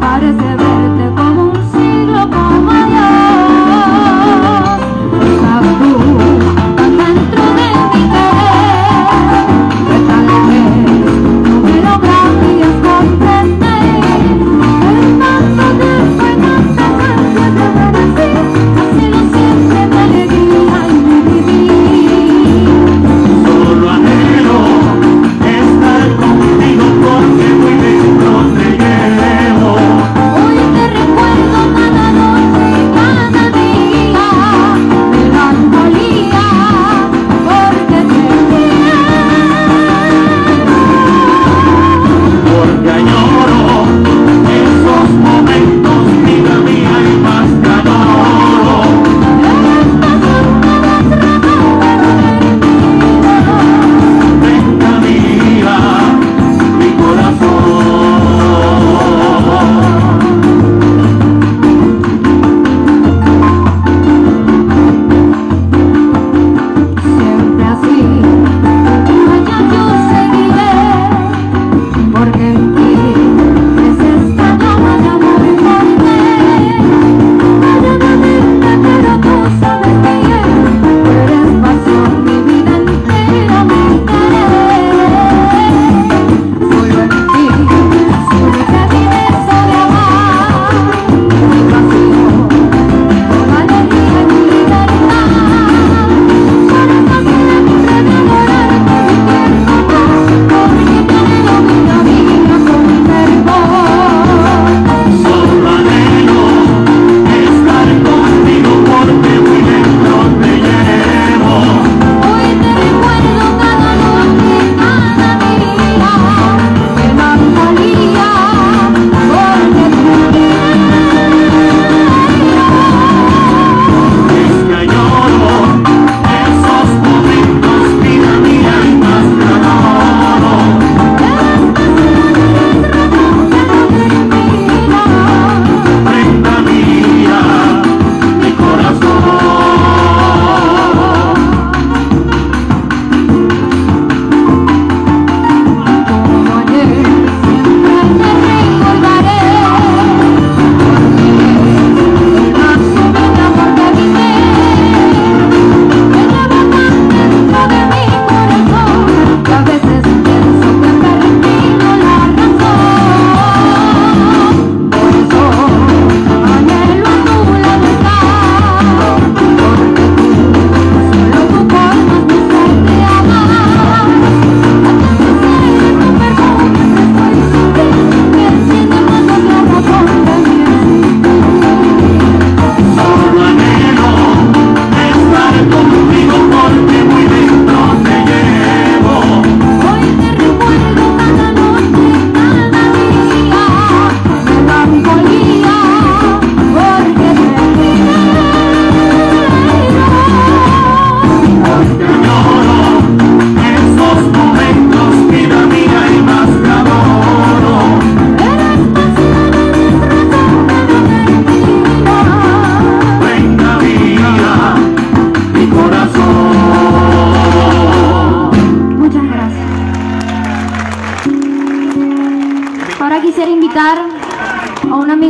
Parece verte como un siglo como yo.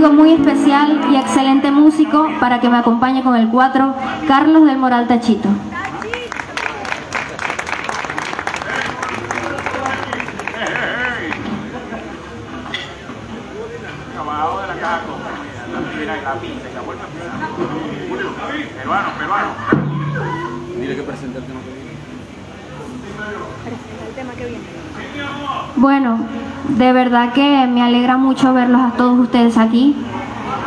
amigo muy especial y excelente músico para que me acompañe con el cuatro, Carlos del Moral Tachito. Peruano, peruano. Dile que presente el tema que viene. Presenta el tema que viene. Bueno, de verdad que me alegra mucho verlos a todos ustedes aquí,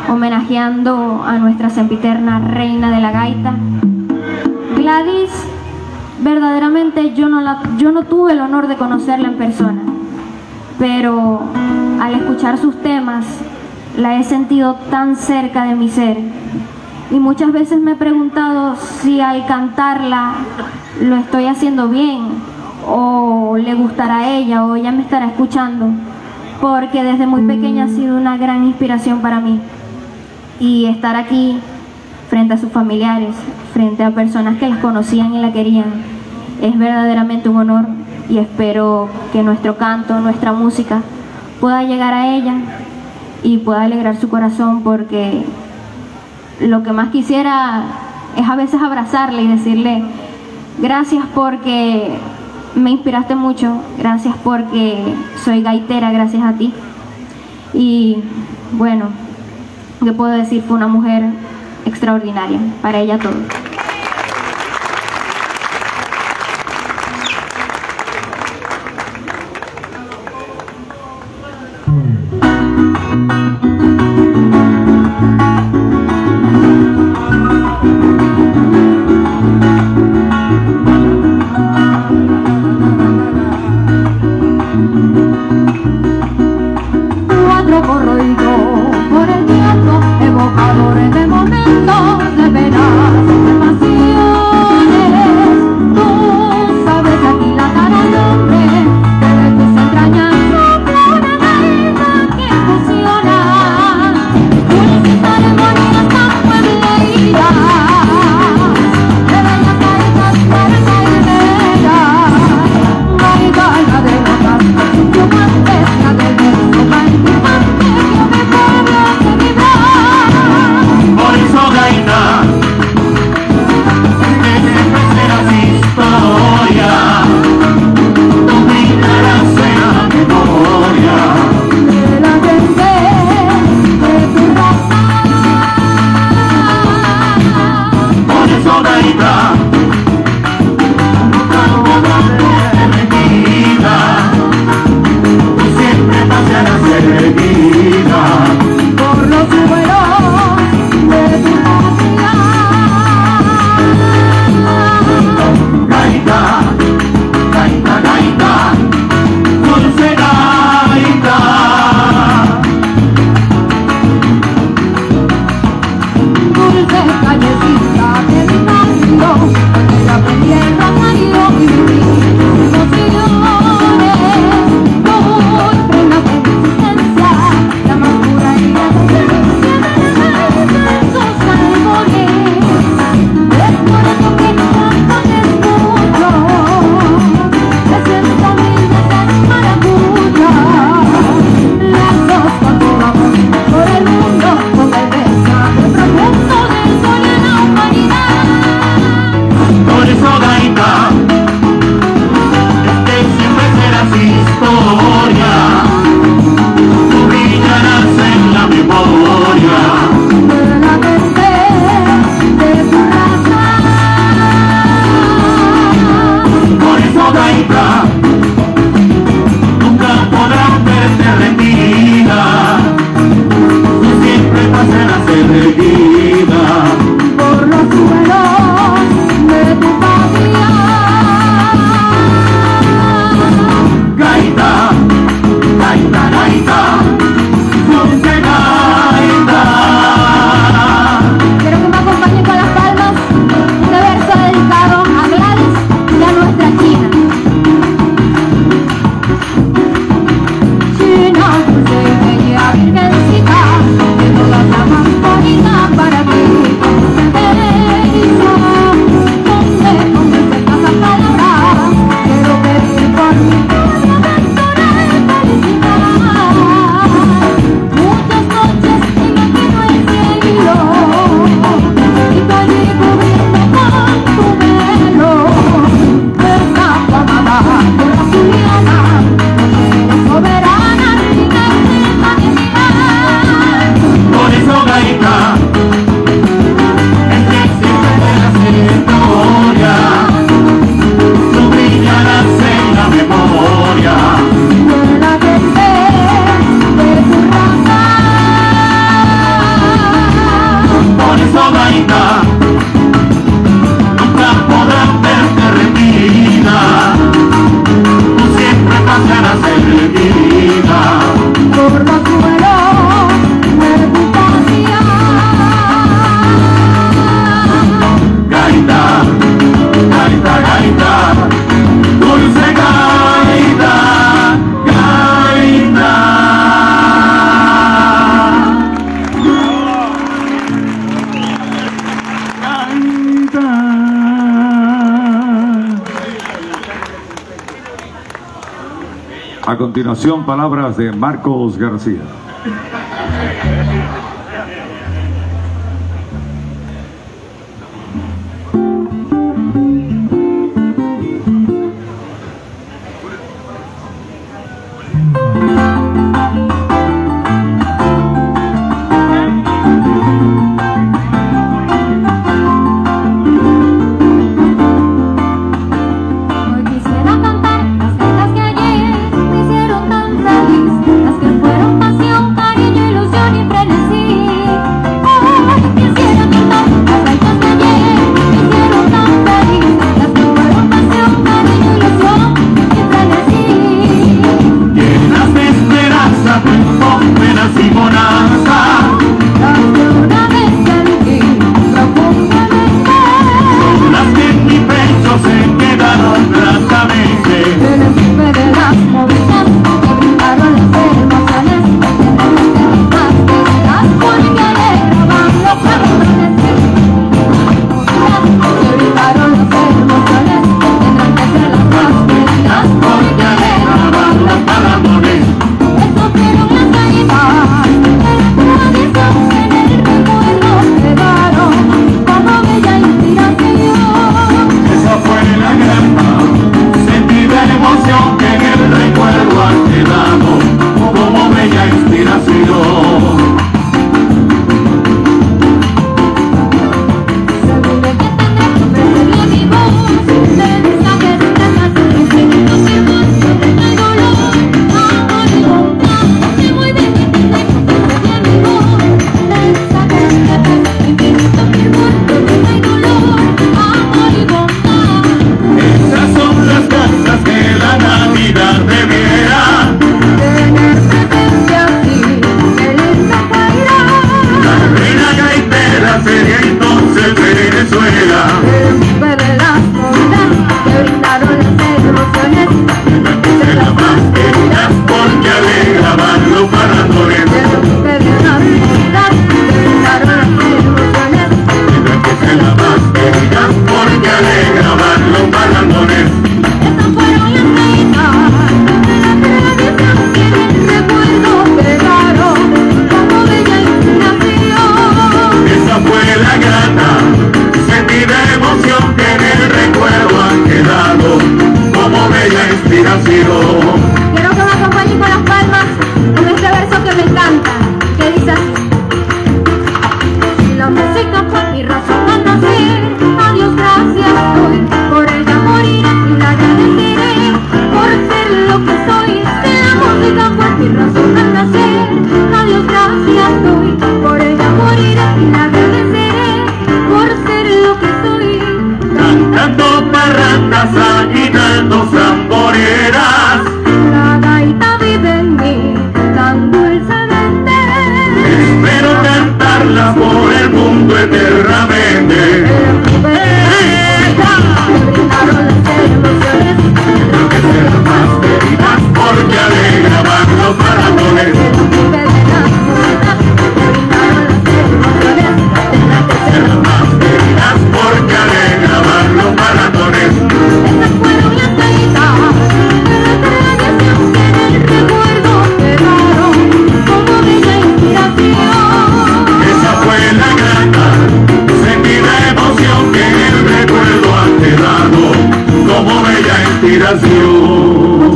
homenajeando a nuestra sempiterna reina de la gaita. Gladys, verdaderamente yo no, la, yo no tuve el honor de conocerla en persona, pero al escuchar sus temas la he sentido tan cerca de mi ser. Y muchas veces me he preguntado si al cantarla lo estoy haciendo bien, o le gustará a ella, o ella me estará escuchando, porque desde muy pequeña ha sido una gran inspiración para mí, y estar aquí frente a sus familiares, frente a personas que las conocían y la querían, es verdaderamente un honor, y espero que nuestro canto, nuestra música pueda llegar a ella y pueda alegrar su corazón, porque lo que más quisiera es a veces abrazarla y decirle gracias porque me inspiraste mucho, gracias porque soy gaitera gracias a ti. Y bueno, ¿qué puedo decir? Fue una mujer extraordinaria, para ella todo. Corroído por el viento, evocadores de momentos de penas. A continuación, palabras de Marcos García.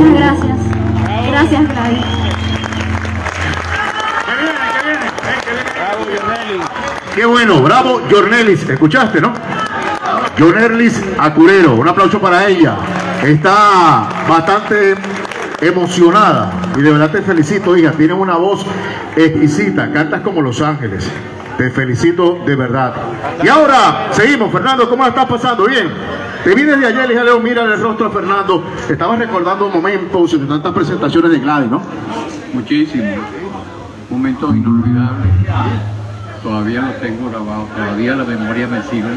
Muchas gracias. Gracias, Gladys. Qué bueno, bravo, Yonerlis. ¿Escuchaste, no? Yonerlis Acurero. Un aplauso para ella. Está bastante emocionada. Y de verdad te felicito, hija. Tienes una voz exquisita. Cantas como Los Ángeles. Te felicito de verdad. Y ahora, seguimos. Fernando, ¿cómo la estás pasando? Bien. Te vi desde ayer, hija Leo, mira el rostro de Fernando. Te estabas recordando momentos de tantas presentaciones de Gladys, ¿no? Muchísimos. Momentos inolvidables. Todavía los tengo grabados, todavía la memoria me sirve.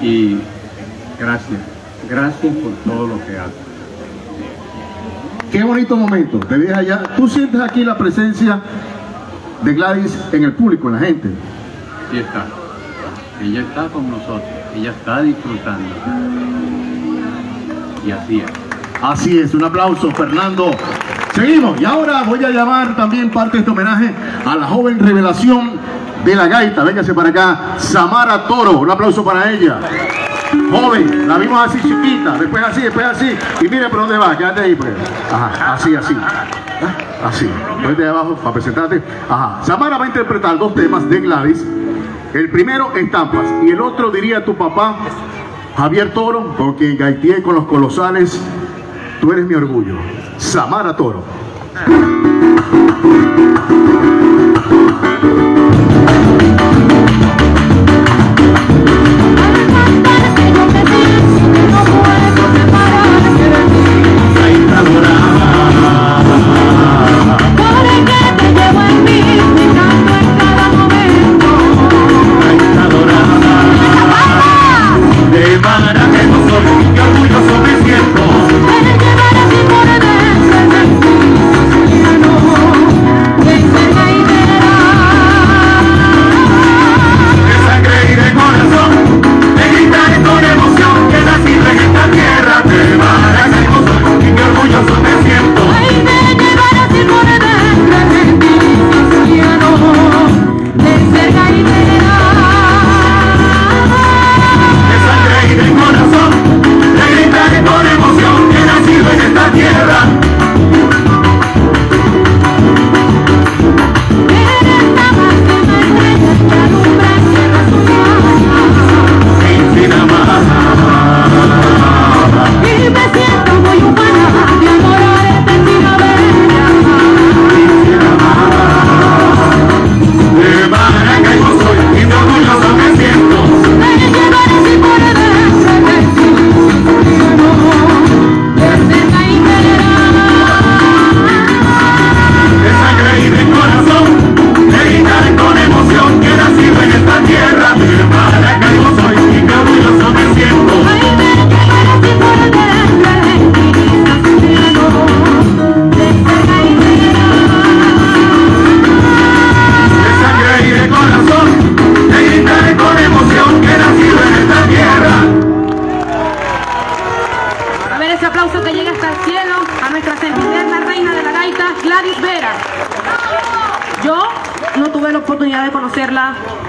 Y gracias. Gracias por todo lo que haces. Qué bonito momento. Te vi allá. ¿Tú sientes aquí la presencia de Gladys en el público, en la gente? Sí está. Ella está con nosotros. Ella está disfrutando. Y así es. Así es, un aplauso, Fernando. Seguimos, y ahora voy a llamar también parte de este homenaje a la joven revelación de la gaita. Véngase para acá, Samara Toro, un aplauso para ella. Joven, la vimos así chiquita, después así, después así, y mire por dónde va, quédate ahí pues. Ajá, así, así. Así, desde abajo para presentarte. Ajá, Samara va a interpretar dos temas de Gladys. El primero, Estampas, y el otro, diría tu papá Javier Toro, porque gaiteé con los colosales, tú eres mi orgullo. Samara Toro.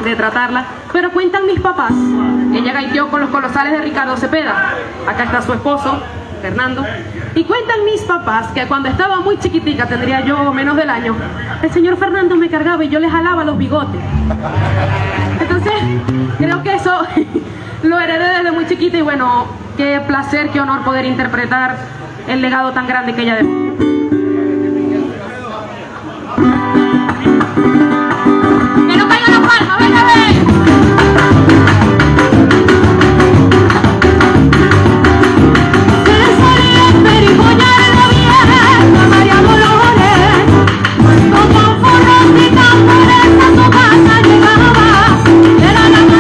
De tratarla, pero cuentan mis papás, ella gaiteó con los colosales de Ricardo Cepeda, acá está su esposo Fernando, y cuentan mis papás que cuando estaba muy chiquitica, tendría yo menos del año, el señor Fernando me cargaba y yo le jalaba los bigotes. Entonces creo que eso lo heredé desde muy chiquita, y bueno, qué placer, qué honor poder interpretar el legado tan grande que ella dejó. Cuando con por los picantes, a su casa llegaba, era la bandera.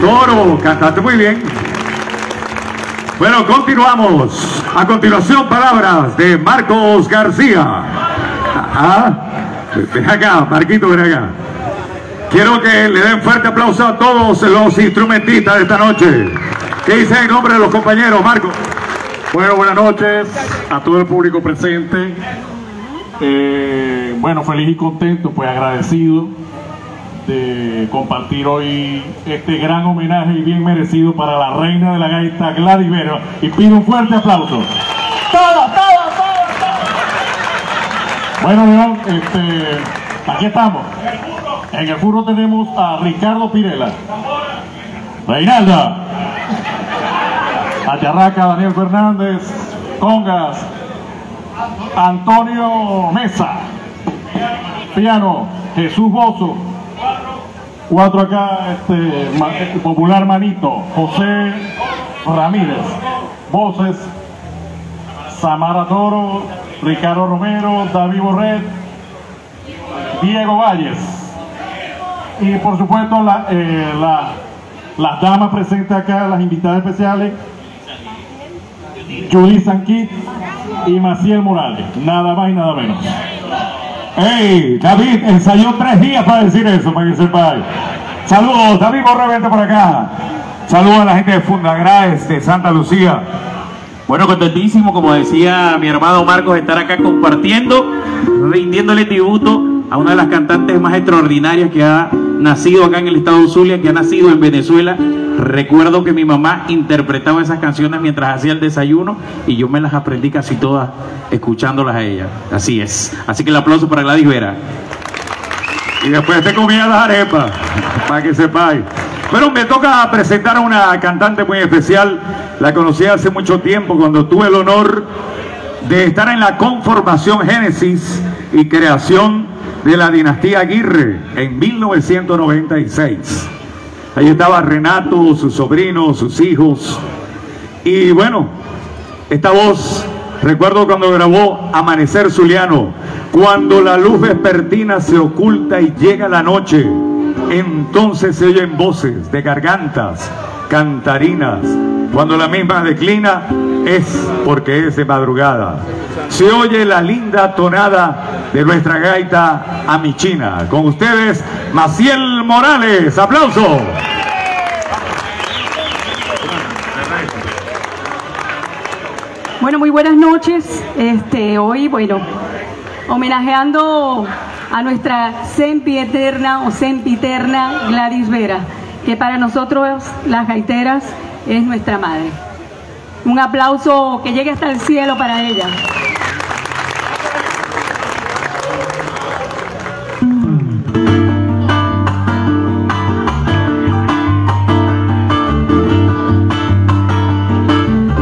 Toro, cantaste muy bien. Bueno, continuamos. A continuación, palabras de Marcos García. Ah, ven acá, Marquito, ven acá. Quiero que le den fuerte aplauso a todos los instrumentistas de esta noche. ¿Qué dice en nombre de los compañeros, Marcos? Bueno, buenas noches a todo el público presente. Eh, bueno, feliz y contento, pues agradecido de compartir hoy este gran homenaje y bien merecido para la reina de la gaita, Gladys Vera. Y pido un fuerte aplauso. ¡Todos, todos, todos! Bueno, León, este, aquí estamos. En el furro tenemos a Ricardo Pirela, Reinalda, Ayarraca, Daniel Fernández, congas, Antonio Mesa, piano, Jesús Bozo, cuatro acá, este, popular manito, José Ramírez, voces, Samara Toro, Ricardo Romero, David Borret, Diego Valles, y por supuesto la, eh, la, las damas presentes acá, las invitadas especiales, Judith Sanquírez y Maciel Morales, nada más y nada menos. Hey, David ensayó tres días para decir eso, para que sepáis. Saludos, David, corre, vente por acá. Saludos a la gente de Fundagraes, de Santa Lucía. Bueno, contentísimo, como decía mi hermano Marcos, estar acá compartiendo, rindiéndole tributo a una de las cantantes más extraordinarias que ha nacido acá en el estado de Zulia, que ha nacido en Venezuela. Recuerdo que mi mamá interpretaba esas canciones mientras hacía el desayuno y yo me las aprendí casi todas escuchándolas a ella. Así es. Así que el aplauso para Gladys Vera. Y después te comía las arepas, para que sepáis. Bueno, me toca presentar a una cantante muy especial. La conocí hace mucho tiempo cuando tuve el honor de estar en la conformación, génesis y creación de la dinastía Aguirre en mil novecientos noventa y seis. Ahí estaba Renato, sus sobrinos, sus hijos. Y bueno, esta voz, recuerdo cuando grabó Amanecer Zuliano, cuando la luz vespertina se oculta y llega la noche, entonces se oyen voces de gargantas, cantarinas. Cuando la misma declina es porque es de madrugada. Se oye la linda tonada de nuestra gaita amichina. Con ustedes, Maciel Morales. ¡Aplauso! Bueno, muy buenas noches. Este, hoy, bueno, homenajeando a nuestra sempiterna o sempiterna Gladys Vera, que para nosotros las gaiteras es nuestra madre. Un aplauso que llegue hasta el cielo para ella.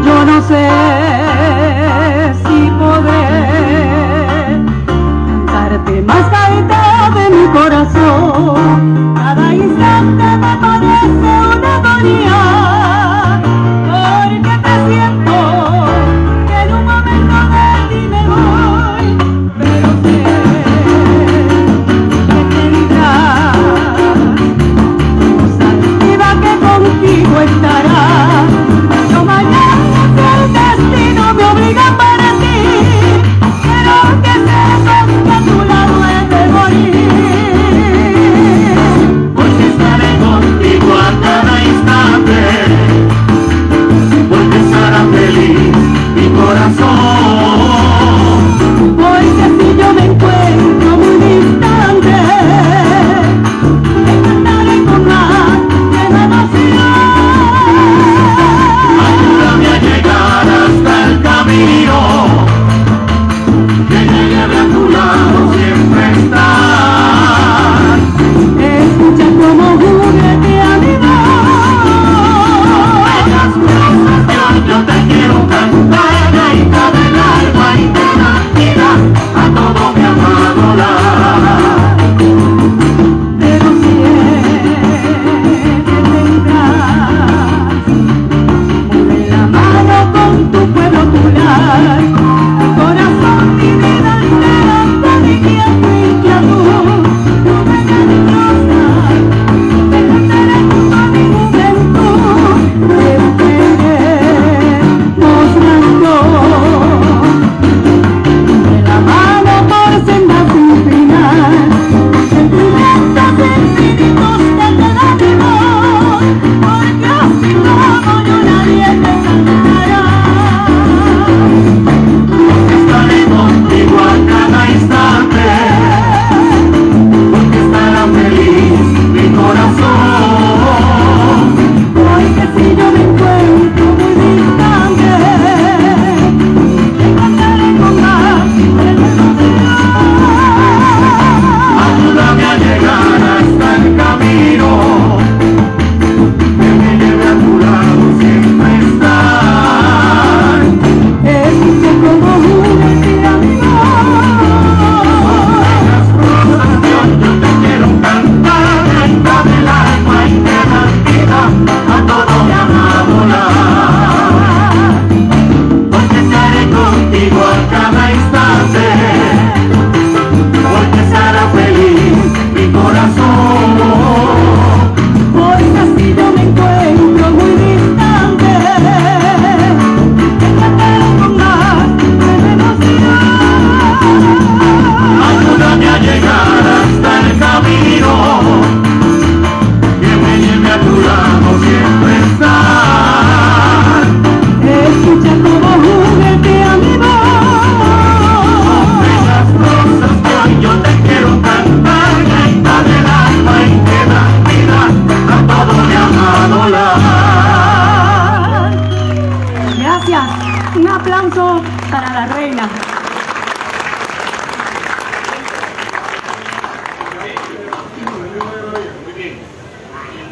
Yo no sé si podré cantarte más gaita de mi corazón. Cada instante me parece una agonía. Thank you.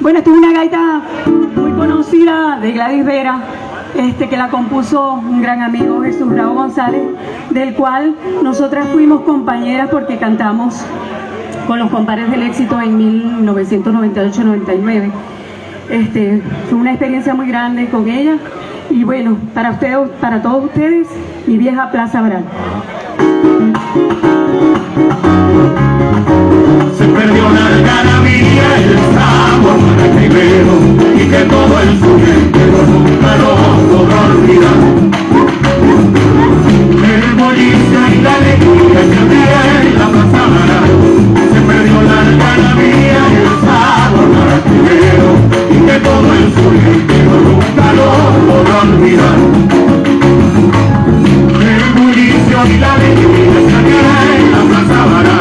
Bueno, esta es una gaita muy conocida de Gladys Vera, este, que la compuso un gran amigo, Jesús Raúl González, del cual nosotras fuimos compañeras porque cantamos con los Compares del Éxito en mil novecientos noventa y ocho noventa y nueve. Este, fue una experiencia muy grande con ella. Y bueno, para ustedes, para todos ustedes, Mi Vieja Plaza Brava. Se perdió la algarabía, el sabor maracaibero, y que todo el suyo entero nunca lo podrá olvidar. El bolista y la alegría que había en la Plaza Brava. Se perdió la algarabía, el sabor maracaibero, y que todo el suyo entero nunca lo podrá olvidar. El bullicio y la alegría que había en la Plaza Brava.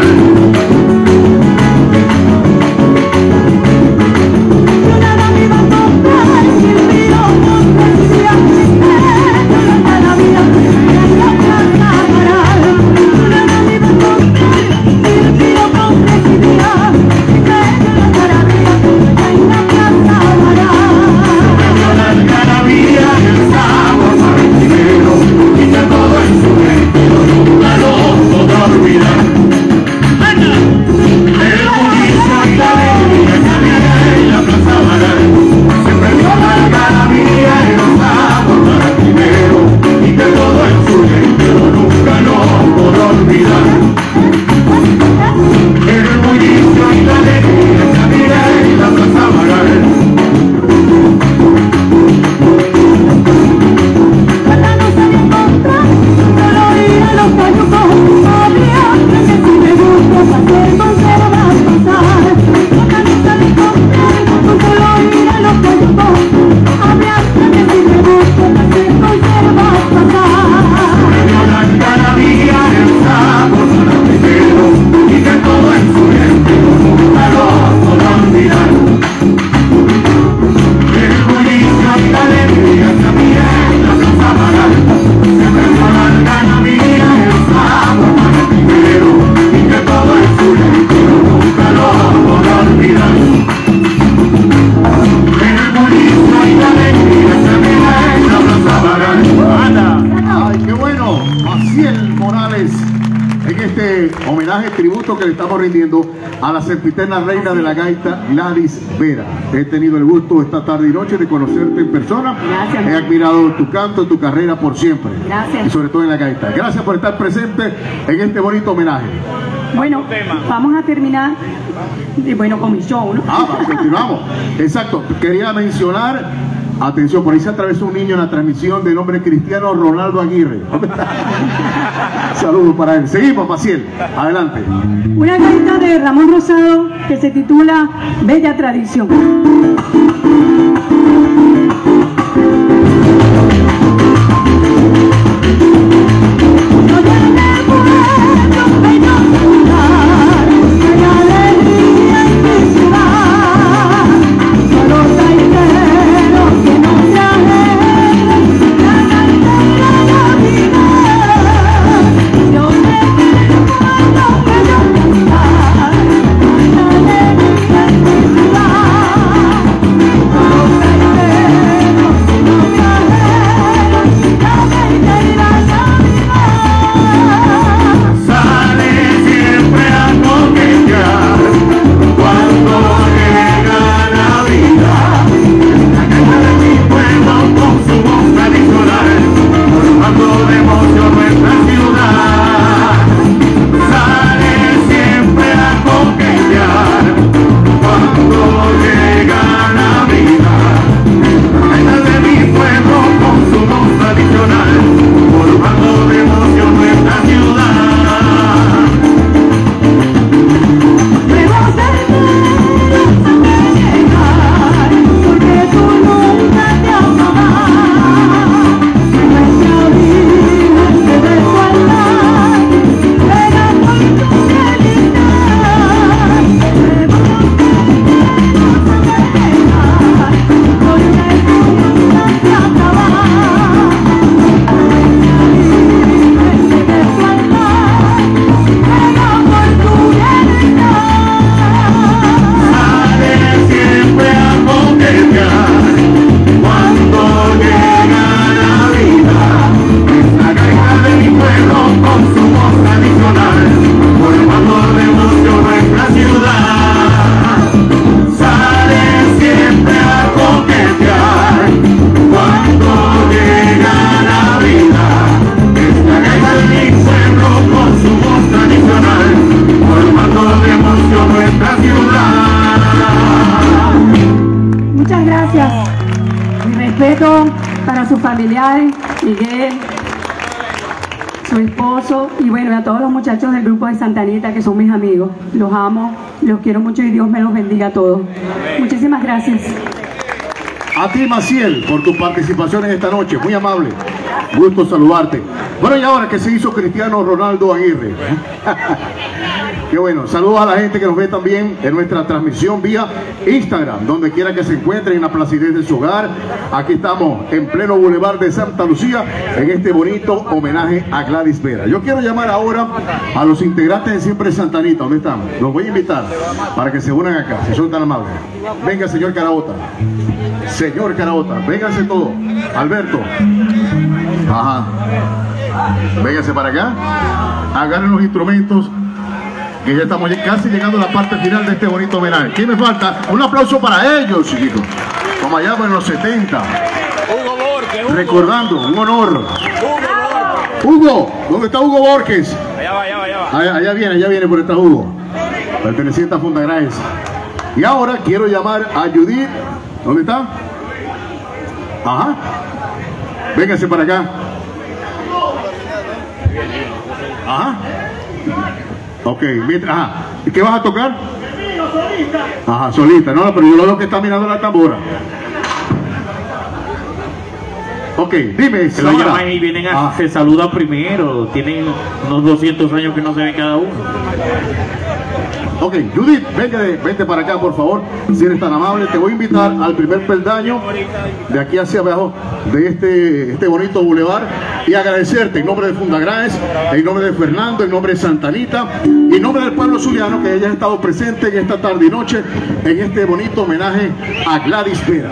Que le estamos rindiendo a la sempiterna reina de la gaita, Gladys Vera. He tenido el gusto esta tarde y noche de conocerte en persona. Gracias. He admirado tu canto, tu carrera por siempre. Gracias. Y sobre todo en la gaita. Gracias por estar presente en este bonito homenaje. Bueno, vamos a terminar, y bueno, con mi show, ¿no? Ah, continuamos. Exacto. Quería mencionar... Atención, por ahí se atravesó un niño en la transmisión de nombre Cristiano Ronaldo Aguirre. Saludos para él. Seguimos, Maciel. Adelante. Una gaita de Ramón Rosado que se titula Bella Tradición. familiares, Miguel, su esposo, y bueno, a todos los muchachos del grupo de Santa Anita que son mis amigos. Los amo, los quiero mucho y Dios me los bendiga a todos. Muchísimas gracias. A ti, Maciel, por tu participación en esta noche, muy amable. Gusto saludarte. Bueno, y ahora que se hizo Cristiano Ronaldo Aguirre. Qué bueno, saludos a la gente que nos ve también en nuestra transmisión vía Instagram, donde quiera que se encuentren, en la placidez de su hogar. Aquí estamos en pleno Boulevard de Santa Lucía, en este bonito homenaje a Gladys Vera. Yo quiero llamar ahora a los integrantes de Siempre Santa Anita. ¿Dónde están? Los voy a invitar para que se unan acá, si son tan amables. Venga, señor Carabota. Señor Carabota, vénganse todos. Alberto. Ajá. Vénganse para acá. Agarren los instrumentos, que ya estamos casi llegando a la parte final de este bonito homenaje. ¿Qué me falta? Un aplauso para ellos, chiquitos. Como allá en los setenta. Hugo Borges. Hugo. Recordando, un honor. Hugo, Hugo, ¿dónde está Hugo Borges? Allá va, allá va, allá va. Allá, allá viene, allá viene por esta Hugo. Perteneciente a Fundagraes. Y ahora quiero llamar a Judith. ¿Dónde está? Ajá. Vénganse para acá. Ajá. Ok, mientras, ajá. ¿Qué vas a tocar? Ajá, solita, no, pero yo lo veo que está mirando la tambora. Ok, dime, Samara. Ahí vienen a, ah. Se saludan primero, tienen unos doscientos años que no se ven cada uno. Ok, Judith, vente, vente para acá, por favor, si eres tan amable. Te voy a invitar al primer peldaño de aquí hacia abajo de este, este bonito bulevar, y agradecerte en nombre de Fundagraes, en nombre de Fernando, en nombre de Santa Anita y en nombre del pueblo zuliano, que hayas estado presente en esta tarde y noche en este bonito homenaje a Gladys Vera.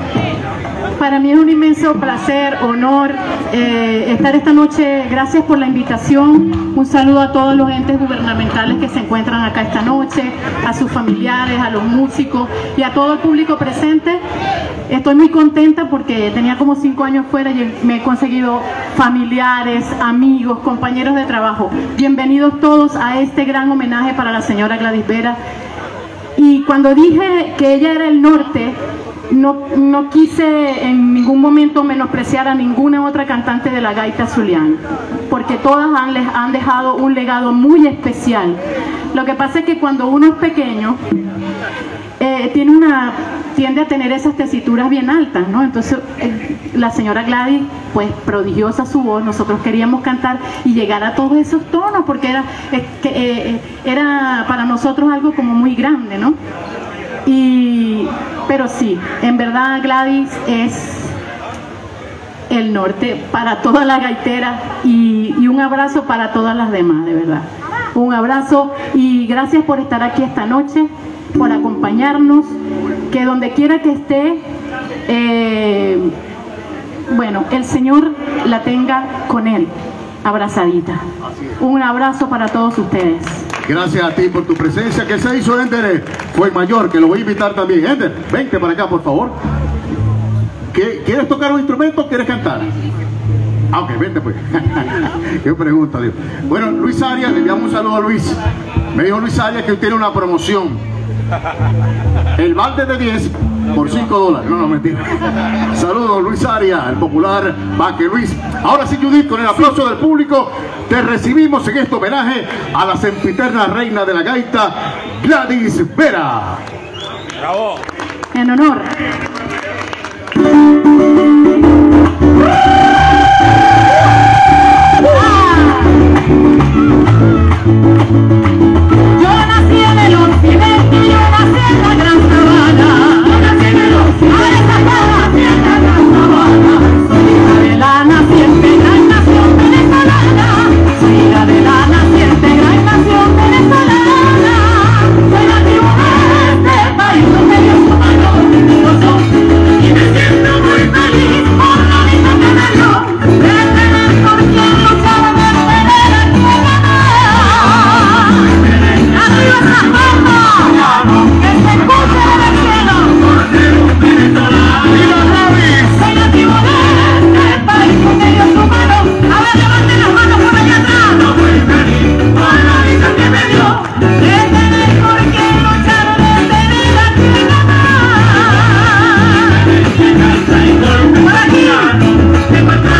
Para mí es un inmenso placer, honor eh, estar esta noche. Gracias por la invitación. Un saludo a todos los entes gubernamentales que se encuentran acá esta noche, a sus familiares, a los músicos y a todo el público presente. Estoy muy contenta porque tenía como cinco años fuera y me he conseguido familiares, amigos, compañeros de trabajo. Bienvenidos todos a este gran homenaje para la señora Gladys Vera. Y cuando dije que ella era el norte, No, no quise en ningún momento menospreciar a ninguna otra cantante de la gaita zuliana, porque todas han, les han dejado un legado muy especial. Lo que pasa es que cuando uno es pequeño, eh, tiene una, tiende a tener esas tesituras bien altas, ¿no? Entonces, eh, la señora Gladys, pues prodigiosa su voz, nosotros queríamos cantar y llegar a todos esos tonos, porque era, eh, eh, era para nosotros algo como muy grande, ¿no? Y, pero sí, en verdad Gladys es el norte para todas las gaiteras, y, y un abrazo para todas las demás, de verdad. Un abrazo y gracias por estar aquí esta noche, por acompañarnos, que donde quiera que esté, eh, bueno, el Señor la tenga con él, abrazadita. Un abrazo para todos ustedes. Gracias a ti por tu presencia. Que se hizo Ender, fue el mayor, que lo voy a invitar también. Ender, vente para acá, por favor. ¿Quieres tocar un instrumento o quieres cantar? Ah, ok, vente pues. Qué pregunta, Dios. Bueno, Luis Arias, le enviamos un saludo a Luis. Me dijo Luis Arias que tiene una promoción. El balde de diez por cinco dólares. No, no, mentira. Saludos, Luis Arias, el popular Baque Luis. Ahora sí, Judith, con el aplauso del público, te recibimos en este homenaje a la sempiterna reina de la gaita, Gladys Vera. Bravo. En honor. Yo nací en el occidente, yo nací en la gran sabana. ¡Gracias!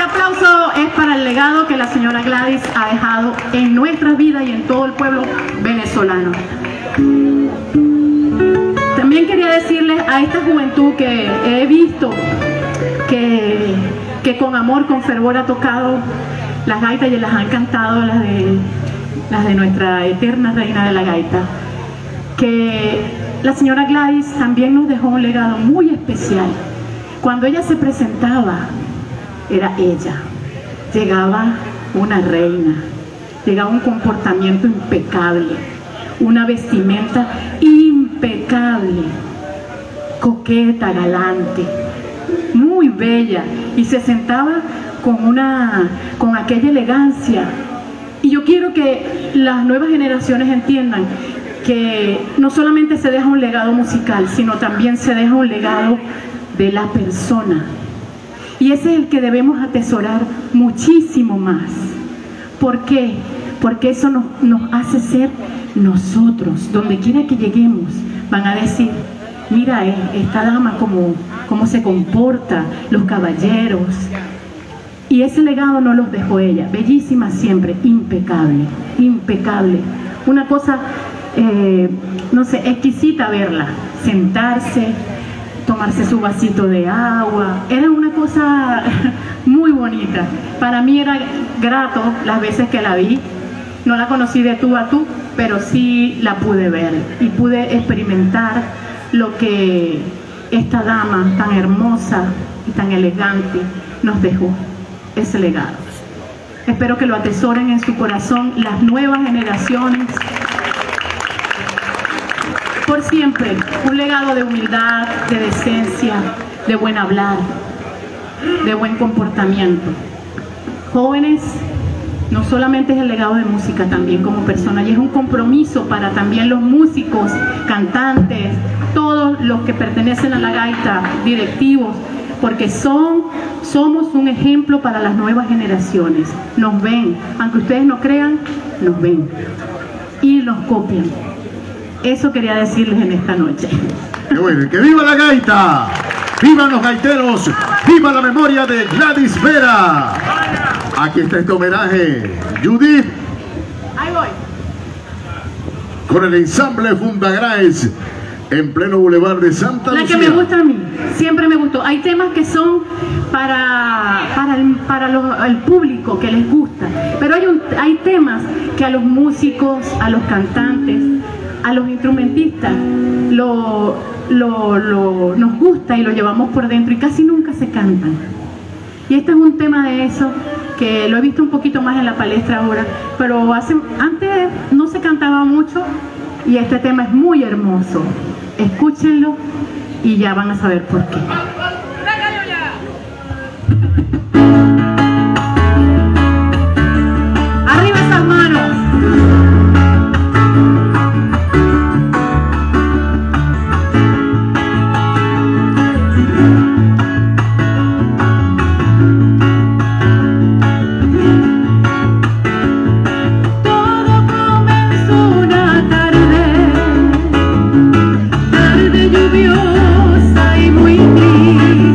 Este aplauso es para el legado que la señora Gladys ha dejado en nuestras vidas y en todo el pueblo venezolano. También quería decirles a esta juventud que he visto que, que con amor, con fervor ha tocado las gaitas y las han cantado las de, las de nuestra eterna reina de la gaita, que la señora Gladys también nos dejó un legado muy especial. Cuando ella se presentaba, era ella, llegaba una reina, llegaba un comportamiento impecable, una vestimenta impecable, coqueta, galante, muy bella, y se sentaba con una, con aquella elegancia. Y yo quiero que las nuevas generaciones entiendan que no solamente se deja un legado musical, sino también se deja un legado de la persona. Y ese es el que debemos atesorar muchísimo más. ¿Por qué? Porque eso nos, nos hace ser nosotros. Donde quiera que lleguemos, van a decir, mira eh, esta dama cómo, cómo se comporta, los caballeros. Y ese legado no los dejó ella. Bellísima siempre, impecable, impecable. Una cosa, eh, no sé, exquisita verla, sentarse, tomarse su vasito de agua, era una cosa muy bonita. Para mí era grato las veces que la vi, no la conocí de tú a tú, pero sí la pude ver y pude experimentar lo que esta dama tan hermosa y tan elegante nos dejó, ese legado. Espero que lo atesoren en su corazón las nuevas generaciones. Por siempre, un legado de humildad, de decencia, de buen hablar, de buen comportamiento. Jóvenes, no solamente es el legado de música, también como persona, y es un compromiso para también los músicos, cantantes, todos los que pertenecen a la gaita, directivos, porque son, somos un ejemplo para las nuevas generaciones. Nos ven, aunque ustedes no crean, nos ven y nos copian. Eso quería decirles en esta noche. ¡Qué bueno! ¡Que viva la gaita! ¡Vivan los gaiteros! ¡Viva la memoria de Gladys Vera! Aquí está este homenaje. Judith. Ahí voy. Con el ensamble Fundagraes en pleno Boulevard de Santa Lucía. La que me gusta a mí. Siempre me gustó. Hay temas que son para, para, el, para los, el público que les gusta. Pero hay, un, hay temas que a los músicos, a los cantantes, a los instrumentistas lo, lo, lo, nos gusta y lo llevamos por dentro y casi nunca se cantan. Y este es un tema de eso que lo he visto un poquito más en la palestra ahora, pero hace, antes no se cantaba mucho y este tema es muy hermoso. Escúchenlo y ya van a saber por qué. ¡Arriba esas manos! Lluviosa y muy gris.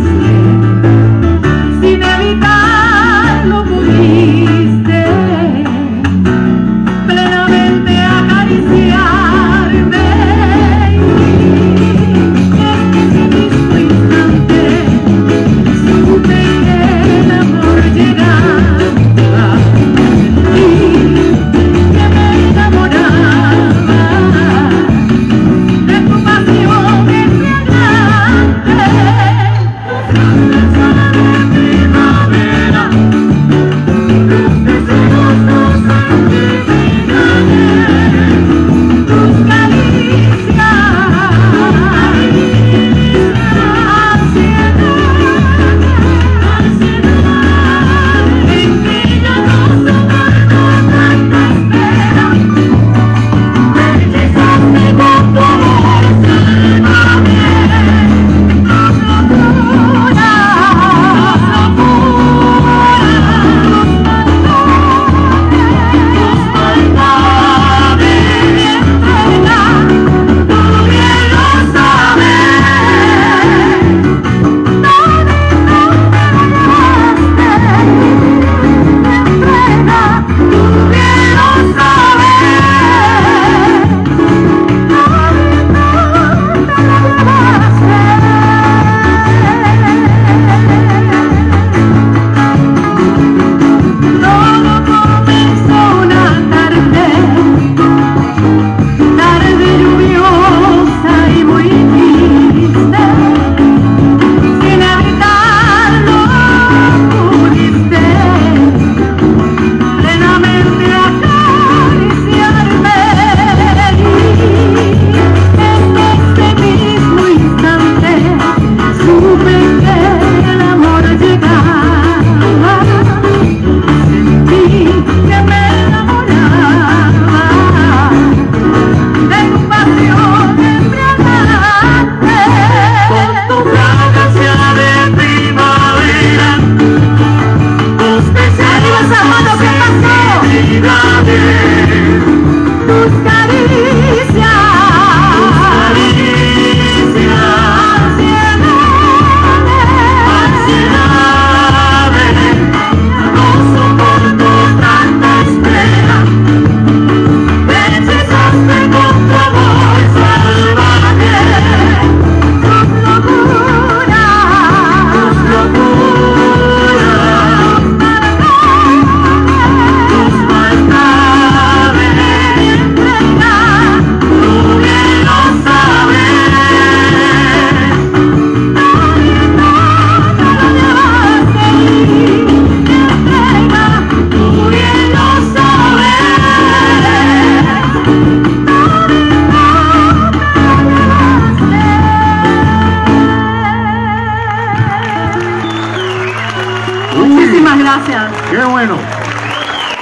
gracias. Qué bueno.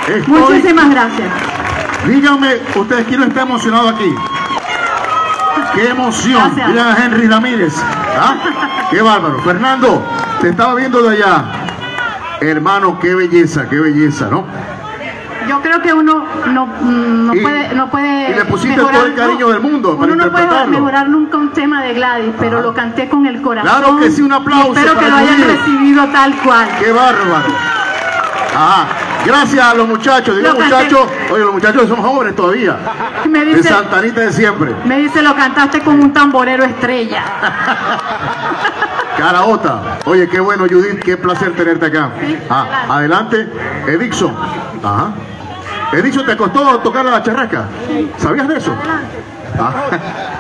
Estoy... Muchísimas gracias. Díganme, ustedes, ¿quién está emocionado aquí? ¡Qué emoción! Gracias. Mira a Henry Ramírez. ¿Ah? ¡Qué bárbaro! Fernando, te estaba viendo de allá. Hermano, qué belleza, qué belleza, ¿no? Yo creo que uno no, no, y, puede, no puede... Y le pusiste mejorar, todo el cariño no, del mundo para uno no puede mejorar nunca un tema de Gladys, pero ajá, lo canté con el corazón. Claro que sí, un aplauso. Espero que lo hayan recibido tal cual. ¡Qué bárbaro! Ajá. Gracias a los muchachos, digo muchachos, oye, los muchachos son jóvenes todavía, me dice, de Santanita de siempre. Me dice, lo cantaste con un tamborero estrella. Caraota, oye, qué bueno, Judith, qué placer tenerte acá. Sí, ah, adelante, Edison. Ajá. Edison, ¿te costó tocar la charrasca? Sí. ¿Sabías de eso? Ah.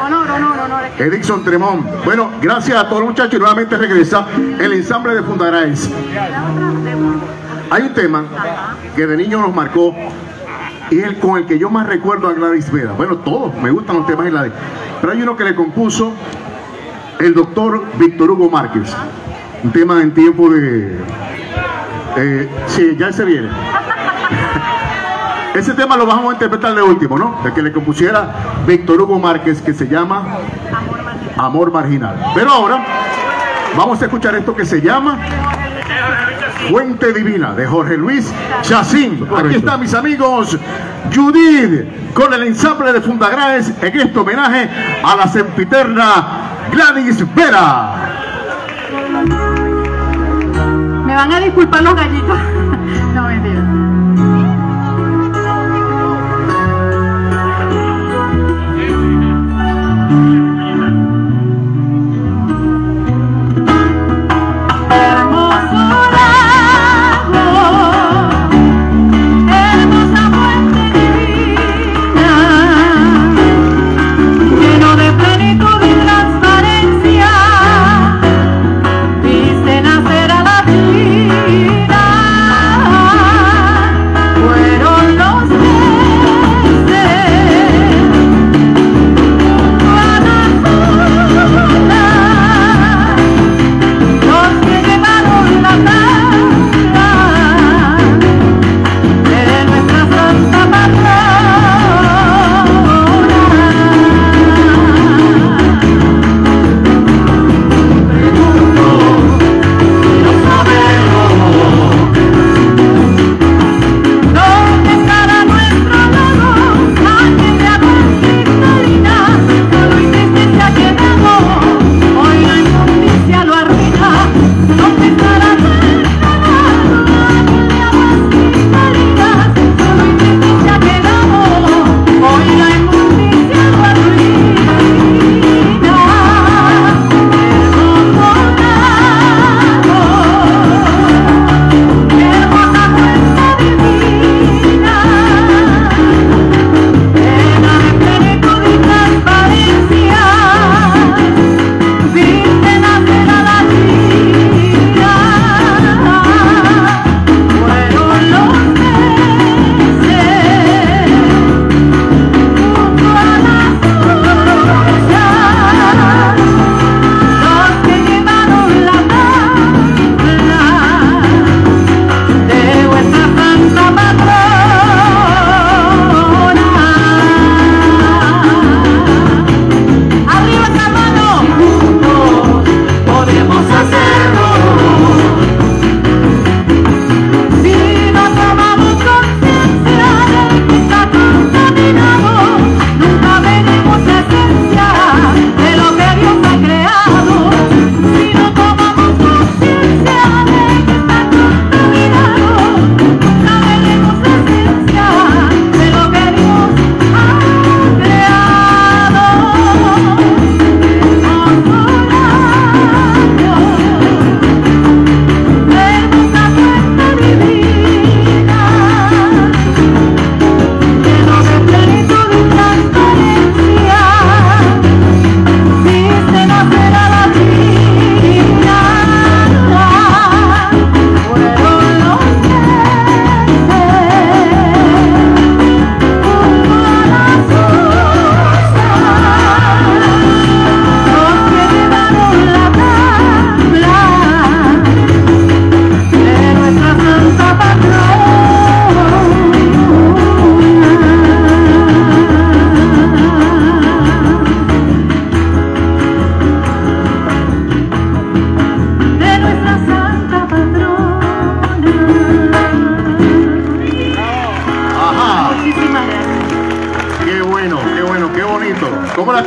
Honor, honor, honor. Edison Tremón. Bueno, gracias a todos los muchachos y nuevamente regresa el ensamble de Fundagraes. Hay un tema que de niño nos marcó y es el con el que yo más recuerdo a Gladys Vera. Bueno, todos me gustan los temas de Gladys, pero hay uno que le compuso el doctor Víctor Hugo Márquez. Un tema en tiempo de... Eh, sí, ya se viene. Ese tema lo vamos a interpretar de último, ¿no? El que le compusiera Víctor Hugo Márquez, que se llama Amor Marginal. Pero ahora vamos a escuchar esto que se llama... Fuente Divina, de Jorge Luis Chacín. Aquí están mis amigos, Judith con el ensamble de Fundagraes en este homenaje a la sempiterna Gladys Vera. Me van a disculpar los gallitos. No, mentira.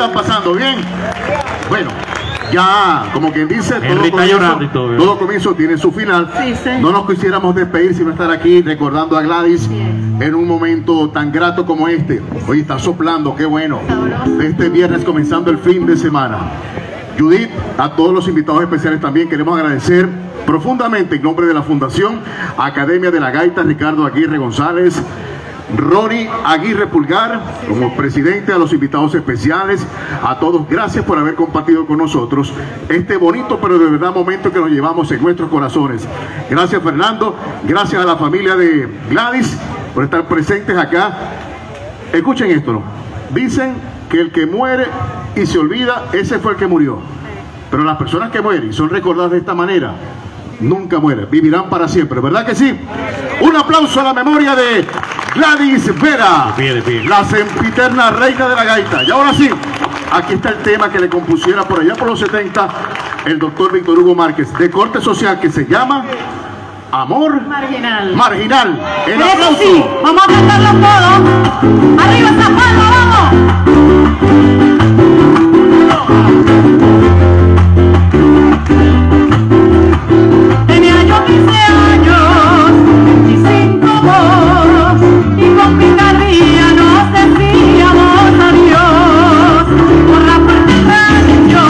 están pasando? ¿Bien? Bueno, ya, como quien dice, todo comienzo, todo, todo comienzo tiene su final. Sí, sí. No nos quisiéramos despedir sino estar aquí recordando a Gladys en un momento tan grato como este. Hoy está soplando, qué bueno. Este viernes comenzando el fin de semana. Judith, a todos los invitados especiales también queremos agradecer profundamente en nombre de la Fundación Academia de la Gaita, Ricardo Aguirre González, Ronnie Aguirre Pulgar, como presidente, a los invitados especiales, a todos, gracias por haber compartido con nosotros este bonito pero de verdad momento que nos llevamos en nuestros corazones. Gracias, Fernando, gracias a la familia de Gladys por estar presentes acá. Escuchen esto, ¿no? Dicen que el que muere y se olvida, ese fue el que murió, pero las personas que mueren y son recordadas de esta manera nunca mueren, vivirán para siempre, ¿verdad que sí? Un aplauso a la memoria de Gladys Vera, de pie, de pie. La sempiterna reina de la gaita. Y ahora sí, aquí está el tema que le compusiera por allá por los setenta el doctor Víctor Hugo Márquez, de corte social, que se llama Amor Marginal. Marginal. El aplauso. Sí, vamos a cantarlo todo. Arriba esa palma, vamos. Tenía yo quince años y sin cobos, y con mi carrilla nos decíamos adiós. Por la puerta del rancho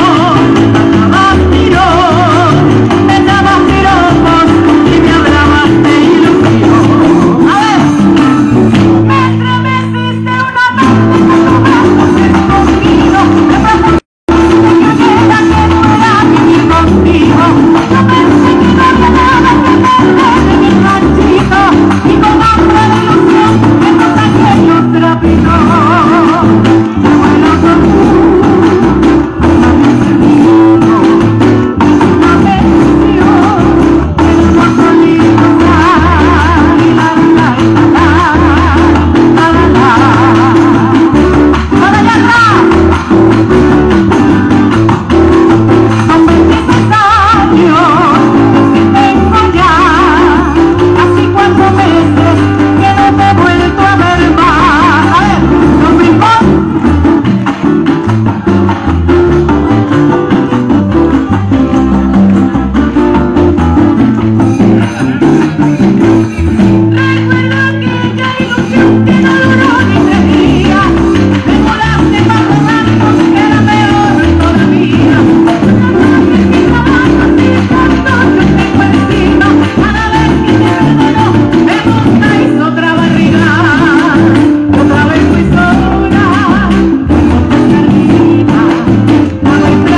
pasabas tirón, me dabas piropos y me hablabas de ilusión. A ver, me estremeciste una tarde con tus brazos escondidos, me preguntaste que queda que pueda vivir contigo. No pensé que no había nada que perder en mi ranchito, y con hambre de ilusión me contagié en los trapitos. Qué bueno con tú, no me servimos una bendición en un cuarto lindo. La, la, la, la, la, la, la. ¡Para allá atrás! Son veintiséis años que tengo ya, casi cuatro meses que no te he vuelto a ver más. A ver, nos vimos. Recuerdo aquella ilusión que no duró ni tres días. Me volaste para los bancos que era peor y dormía. Una noche que jamás partí tanto que tengo encima. Cada vez que te perdono, me montáis otra barriga. Otra vez fui sola, como tu jardina. La voy plantando y con tu cubita. Y la, la, la, y la, la, la, la, la. Basta ya de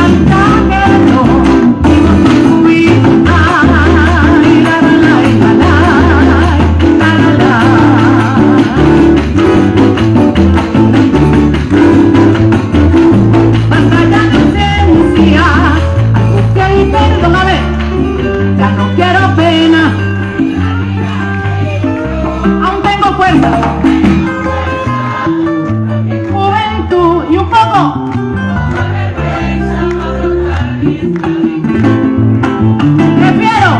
ausencia, angustia y perdón. A ver, ya no quiero pena, aún tengo fuerza, juventud y un poco. Prefiero,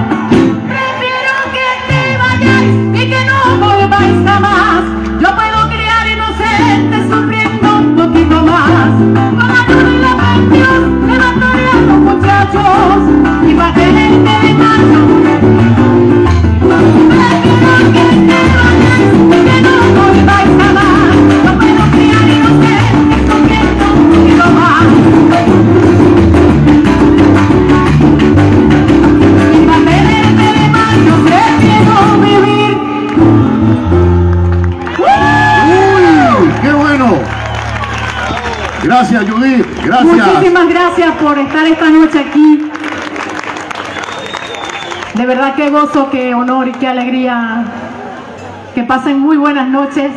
prefiero que te vayáis y que no volváis jamás. Yo puedo criar inocente sufriendo un poquito más. Con la ayuda y la bendición, levantaré a los muchachos y para que gente de macho. Prefiero que te vayáis y que no volváis jamás. Yo puedo criar inocente sufriendo un poquito más. Y para tenerte de más yo prefiero vivir. ¡Uy! ¡Qué bueno! Gracias, Judith. Gracias. Muchísimas gracias por estar esta noche aquí. De verdad qué gozo, qué honor y qué alegría. Que pasen muy buenas noches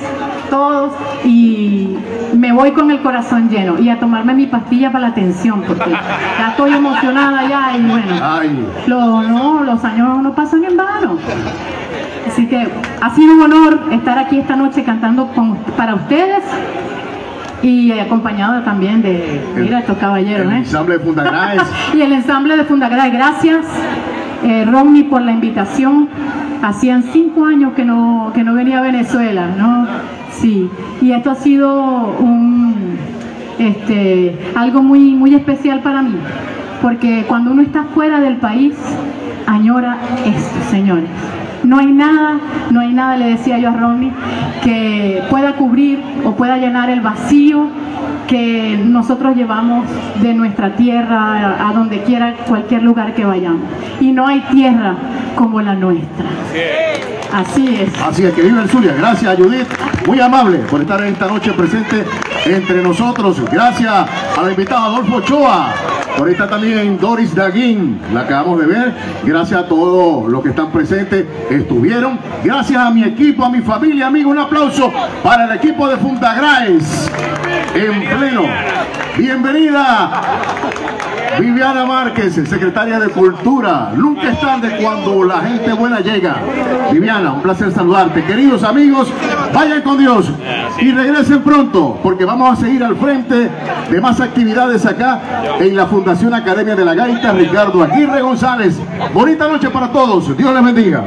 todos y me voy con el corazón lleno y a tomarme mi pastilla para la tensión porque ya estoy emocionada ya y bueno, lo, no, los años no pasan en vano. Así que ha sido un honor estar aquí esta noche cantando con, para ustedes y acompañado también de, mira, estos caballeros. El, el ensamble de Fundagráes. Y el ensamble de Fundagráes, gracias. Eh, Romy, por la invitación. Hacían cinco años que no, que no venía a Venezuela, ¿no? Sí, y esto ha sido un, este, algo muy, muy especial para mí, porque cuando uno está fuera del país, añora esto, señores. No hay nada, no hay nada, le decía yo a Ronnie, que pueda cubrir o pueda llenar el vacío que nosotros llevamos de nuestra tierra a donde quiera, cualquier lugar que vayamos. Y no hay tierra como la nuestra. Así es. Así es, que vive el Zulia. Gracias, Judith, muy amable por estar esta noche presente entre nosotros. Gracias a la invitada Adolfo Ochoa. Por está también Doris Daguín, la acabamos de ver. Gracias a todos los que están presentes, estuvieron. Gracias a mi equipo, a mi familia, amigos. Un aplauso para el equipo de Fundagraes en pleno. Bienvenida Viviana Márquez, secretaria de Cultura. Nunca es tarde cuando la gente buena llega. Viviana, un placer saludarte. Queridos amigos, vayan con Dios y regresen pronto, porque vamos a seguir al frente de más actividades acá en la Fundación Academia de la Gaita Ricardo Aguirre González. Bonita noche para todos. Dios les bendiga.